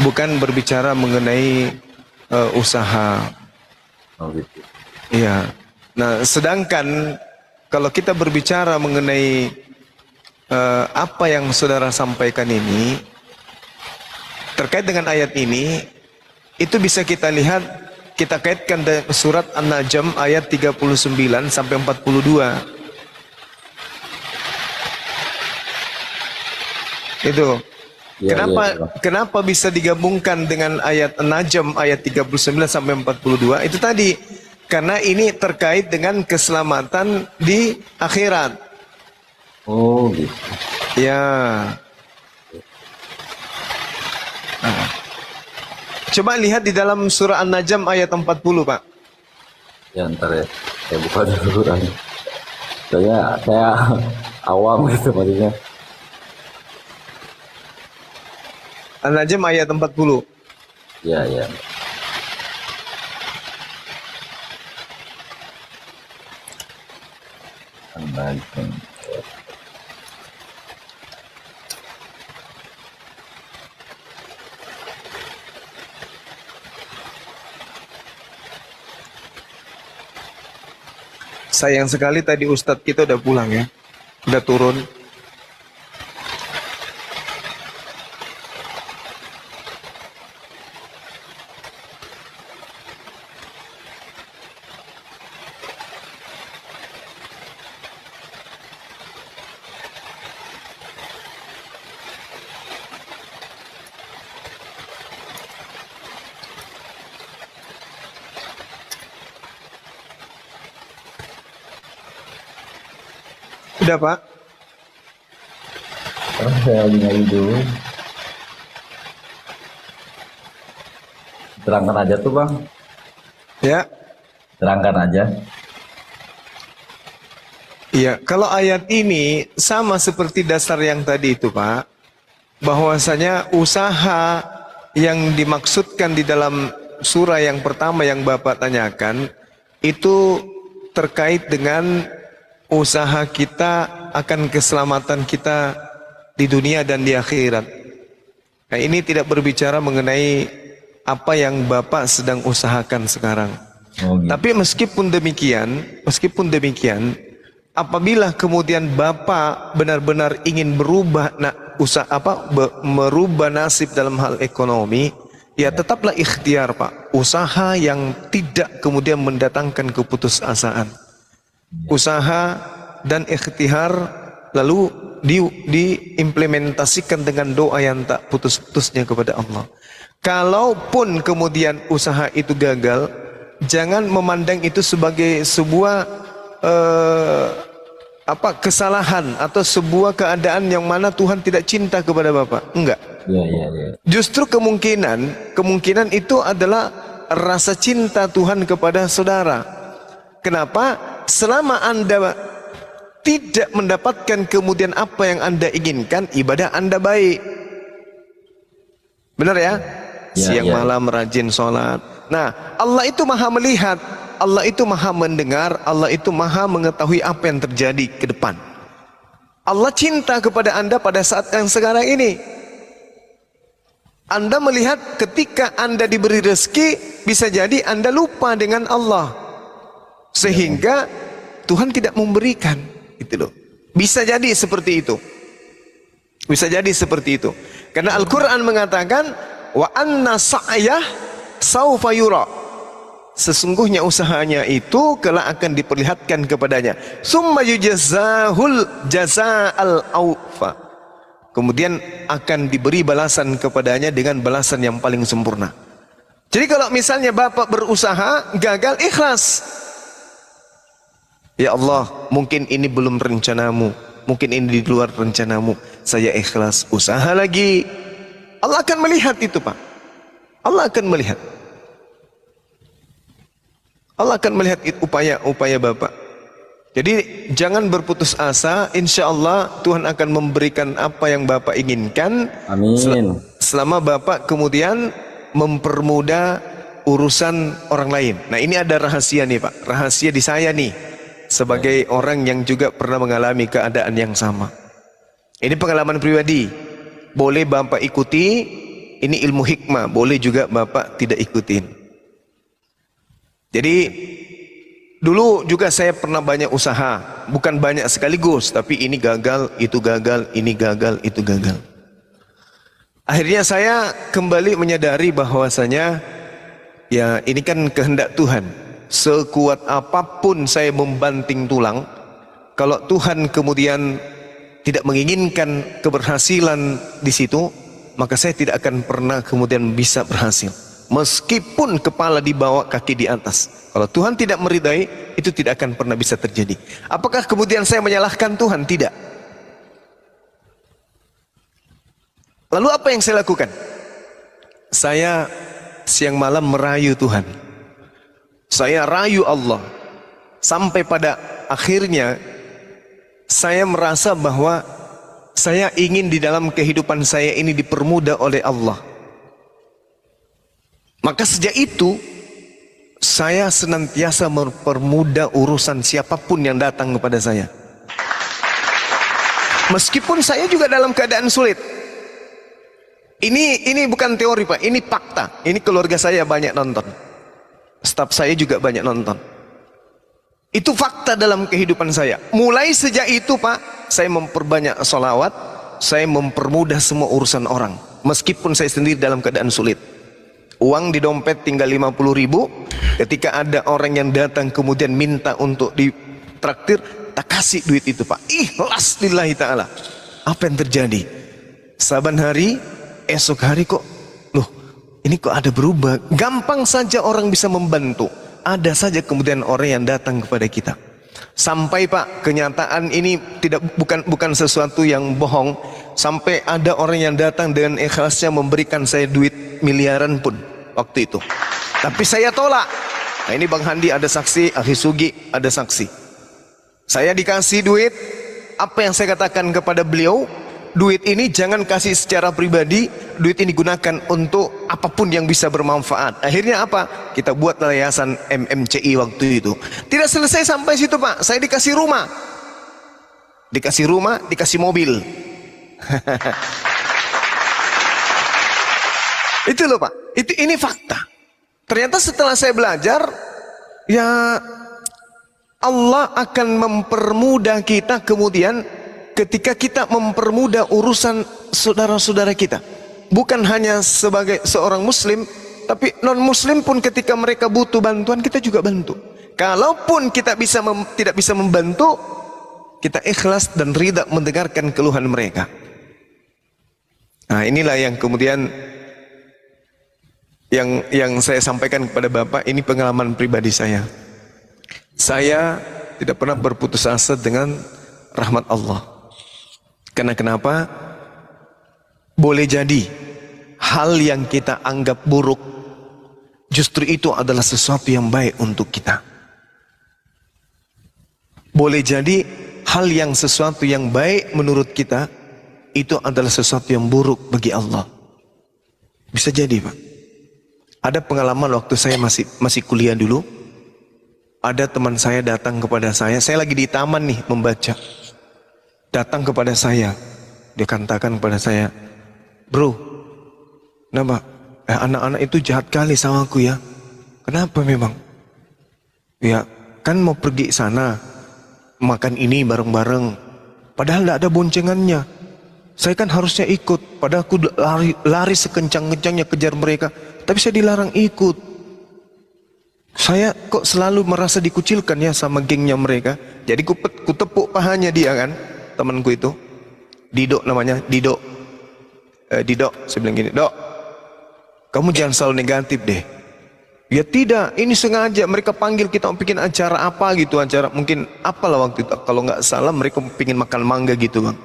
bukan berbicara mengenai eh, usaha. Oh, gitu. Iya. Nah, sedangkan kalau kita berbicara mengenai eh, apa yang saudara sampaikan ini terkait dengan ayat ini, itu bisa kita lihat. Kita kaitkan dengan surat An-Najm ayat tiga puluh sembilan sampai empat puluh dua. Itu. Ya, kenapa ya, ya. kenapa bisa digabungkan dengan ayat An-Najm ayat tiga puluh sembilan sampai empat puluh dua? Itu tadi karena ini terkait dengan keselamatan di akhirat. Oh, gitu. Ya. Nah. Coba lihat di dalam surah An-Najm ayat empat puluh, Pak. Ya, ntar ya. Saya buka dulu. Saya, saya awam gitu maksudnya. An-Najm ayat empat puluh. Ya, ya. An-Najm. Sayang sekali tadi Ustadz kita udah pulang ya, udah turun. Udah, Pak. Oh, saya lihat dulu. Terangkan aja tuh, Bang. Ya. Terangkan aja. Iya, kalau ayat ini sama seperti dasar yang tadi itu, Pak. Bahwasanya usaha yang dimaksudkan di dalam surah yang pertama yang Bapak tanyakan, itu terkait dengan usaha kita akan keselamatan kita di dunia dan di akhirat. Nah, ini tidak berbicara mengenai apa yang Bapak sedang usahakan sekarang. Oh, gitu. Tapi meskipun demikian, meskipun demikian, apabila kemudian Bapak benar-benar ingin berubah nah, usaha apa be, merubah nasib dalam hal ekonomi, ya tetaplah ikhtiar, Pak. Usaha yang tidak kemudian mendatangkan keputusasaan. Usaha dan ikhtiar lalu di, diimplementasikan dengan doa yang tak putus-putusnya kepada Allah. Kalaupun kemudian usaha itu gagal, jangan memandang itu sebagai sebuah eh, apa kesalahan atau sebuah keadaan yang mana Tuhan tidak cinta kepada Bapak. Enggak. Ya, ya, ya. Justru kemungkinan kemungkinan itu adalah rasa cinta Tuhan kepada saudara. Kenapa? Selama Anda tidak mendapatkan kemudian apa yang Anda inginkan, ibadah Anda baik. Benar ya? ya, siang ya, malam rajin sholat. Nah, Allah itu maha melihat, Allah itu maha mendengar, Allah itu maha mengetahui apa yang terjadi ke depan. Allah cinta kepada Anda pada saat yang sekarang ini. Anda melihat ketika Anda diberi rezeki, bisa jadi Anda lupa dengan Allah, sehingga Tuhan tidak memberikan, gitu loh. Bisa jadi seperti itu. Bisa jadi seperti itu. Karena Al-Qur'an mengatakan wa anna sa'yah saufa yura. Sesungguhnya usahanya itu kelak akan diperlihatkan kepadanya. Summa yujazahul jazaa'al awfa. Kemudian akan diberi balasan kepadanya dengan balasan yang paling sempurna. Jadi kalau misalnya bapak berusaha gagal ikhlas, ya Allah, mungkin ini belum rencanamu, mungkin ini di luar rencanamu, saya ikhlas, usaha lagi. Allah akan melihat itu, Pak. Allah akan melihat. Allah akan melihat upaya-upaya Bapak. Jadi jangan berputus asa, insya Allah Tuhan akan memberikan apa yang Bapak inginkan. Amin. Sel- selama Bapak kemudian mempermudah urusan orang lain. Nah, ini ada rahasia nih, Pak. Rahasia di saya nih, sebagai orang yang juga pernah mengalami keadaan yang sama. Ini pengalaman pribadi. Boleh Bapak ikuti, ini ilmu hikmah, boleh juga Bapak tidak ikutin. Jadi dulu juga saya pernah banyak usaha, bukan banyak sekaligus, tapi ini gagal, itu gagal, ini gagal, itu gagal. Akhirnya saya kembali menyadari bahwasanya ya ini kan kehendak Tuhan. Sekuat apapun saya membanting tulang, kalau Tuhan kemudian tidak menginginkan keberhasilan di situ, maka saya tidak akan pernah kemudian bisa berhasil. Meskipun kepala di bawah, kaki di atas, kalau Tuhan tidak meridai, itu tidak akan pernah bisa terjadi. Apakah kemudian saya menyalahkan Tuhan? Tidak. Lalu apa yang saya lakukan? Saya siang malam merayu Tuhan. Saya rayu Allah. Sampai pada akhirnya saya merasa bahwa saya ingin di dalam kehidupan saya ini dipermudah oleh Allah. Maka sejak itu saya senantiasa mempermudah urusan siapapun yang datang kepada saya. Meskipun saya juga dalam keadaan sulit. Ini ini bukan teori, Pak, ini fakta. Ini keluarga saya banyak nonton. Staf saya juga banyak nonton. Itu fakta dalam kehidupan saya. Mulai sejak itu, Pak, saya memperbanyak sholawat, saya mempermudah semua urusan orang. Meskipun saya sendiri dalam keadaan sulit. Uang di dompet tinggal lima puluh ribu, ketika ada orang yang datang kemudian minta untuk ditraktir, tak kasih duit itu, Pak. Ikhlas lillahi ta'ala. Apa yang terjadi? Saban hari, esok hari kok, loh, ini kok ada berubah. Gampang saja orang bisa membantu. Ada saja kemudian orang yang datang kepada kita. Sampai, Pak, kenyataan ini tidak bukan bukan sesuatu yang bohong. Sampai ada orang yang datang dengan ikhlasnya memberikan saya duit miliaran pun waktu itu. Tapi saya tolak. Nah, ini Bang Handi ada saksi, Akhi Sugi ada saksi. Saya dikasih duit, apa yang saya katakan kepada beliau, duit ini jangan kasih secara pribadi, duit ini gunakan untuk apapun yang bisa bermanfaat. Akhirnya apa? Kita buat yayasan M M C I waktu itu. Tidak selesai sampai situ, Pak. Saya dikasih rumah. Dikasih rumah, dikasih mobil. Itu loh, Pak, itu ini fakta. Ternyata setelah saya belajar, ya Allah akan mempermudah kita kemudian ketika kita mempermudah urusan saudara-saudara kita, bukan hanya sebagai seorang muslim, tapi non-muslim pun ketika mereka butuh bantuan, kita juga bantu. Kalaupun kita bisa mem, tidak bisa membantu, kita ikhlas dan ridha mendengarkan keluhan mereka. Nah, inilah yang kemudian yang yang saya sampaikan kepada Bapak, ini pengalaman pribadi saya. Saya tidak pernah berputus asa dengan rahmat Allah. Karena kenapa? Boleh jadi hal yang kita anggap buruk justru itu adalah sesuatu yang baik untuk kita. Boleh jadi hal yang sesuatu yang baik menurut kita itu adalah sesuatu yang buruk bagi Allah. Bisa jadi, Pak. Ada pengalaman waktu saya masih masih kuliah dulu, ada teman saya datang kepada saya, saya lagi di taman nih membaca, datang kepada saya, dia katakan kepada saya, bro, kenapa eh, anak-anak itu jahat kali sama aku ya, kenapa memang? Ya kan mau pergi sana, makan ini bareng-bareng, padahal tidak ada boncengannya. Saya kan harusnya ikut, padahal aku lari, lari sekencang-kencangnya kejar mereka, tapi saya dilarang ikut. Saya kok selalu merasa dikucilkan ya sama gengnya mereka. Jadi ku, ku tepuk pahanya dia kan, temanku itu, Didok namanya, Didok, eh, Didok, saya bilang gini, Dok, kamu jangan selalu negatif deh. Ya tidak, ini sengaja mereka panggil kita mau bikin acara apa gitu, acara mungkin apalah waktu itu, kalau nggak salah mereka pingin makan mangga gitu bang.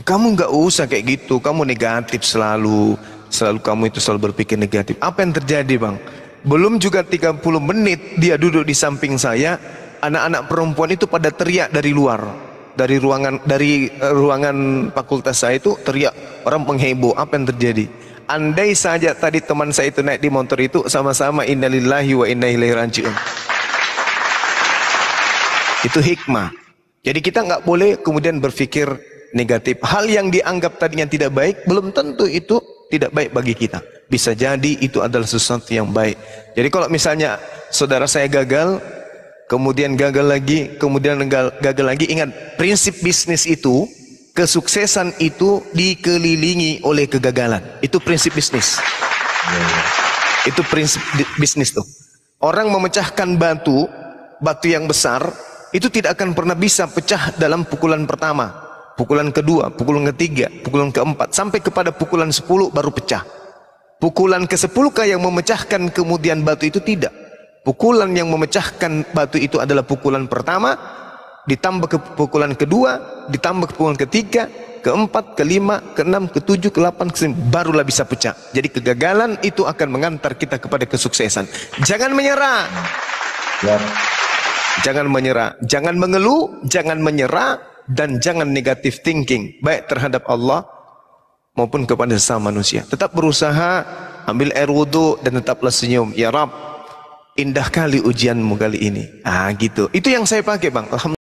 Kamu nggak usah kayak gitu, kamu negatif selalu, selalu kamu itu selalu berpikir negatif. Apa yang terjadi bang? Belum juga tiga puluh menit dia duduk di samping saya, anak-anak perempuan itu pada teriak dari luar, dari ruangan dari ruangan fakultas saya itu teriak, orang mengheboh. Apa yang terjadi? Andai saja tadi teman saya itu naik di motor itu, sama-sama innalillahi wa inna ilaihi rajiun. Itu hikmah. Jadi kita nggak boleh kemudian berpikir negatif. Hal yang dianggap tadinya tidak baik belum tentu itu tidak baik bagi kita. Bisa jadi itu adalah sesuatu yang baik. Jadi kalau misalnya saudara saya gagal, kemudian gagal lagi, kemudian gagal lagi, ingat prinsip bisnis itu, kesuksesan itu dikelilingi oleh kegagalan. Itu prinsip bisnis. Itu prinsip bisnis tuh. Orang memecahkan batu, batu yang besar, itu tidak akan pernah bisa pecah dalam pukulan pertama. Pukulan kedua, pukulan ketiga, pukulan keempat, sampai kepada pukulan sepuluh baru pecah. Pukulan ke sepuluh kah yang memecahkan kemudian batu itu? Tidak. Pukulan yang memecahkan batu itu adalah pukulan pertama, ditambah ke pukulan kedua, ditambah ke pukulan ketiga, keempat, kelima, keenam, ketujuh, kedelapan, kesembilan, barulah bisa pecah. Jadi kegagalan itu akan mengantar kita kepada kesuksesan. Jangan menyerah. Ya. Jangan menyerah. Jangan mengeluh, jangan menyerah. Dan jangan negative thinking, baik terhadap Allah maupun kepada sesama manusia. Tetap berusaha, ambil air wudhu dan tetaplah senyum. Ya Rab, indah kali ujianmu kali ini. Ah gitu. Itu yang saya pakai bang. Alhamdulillah.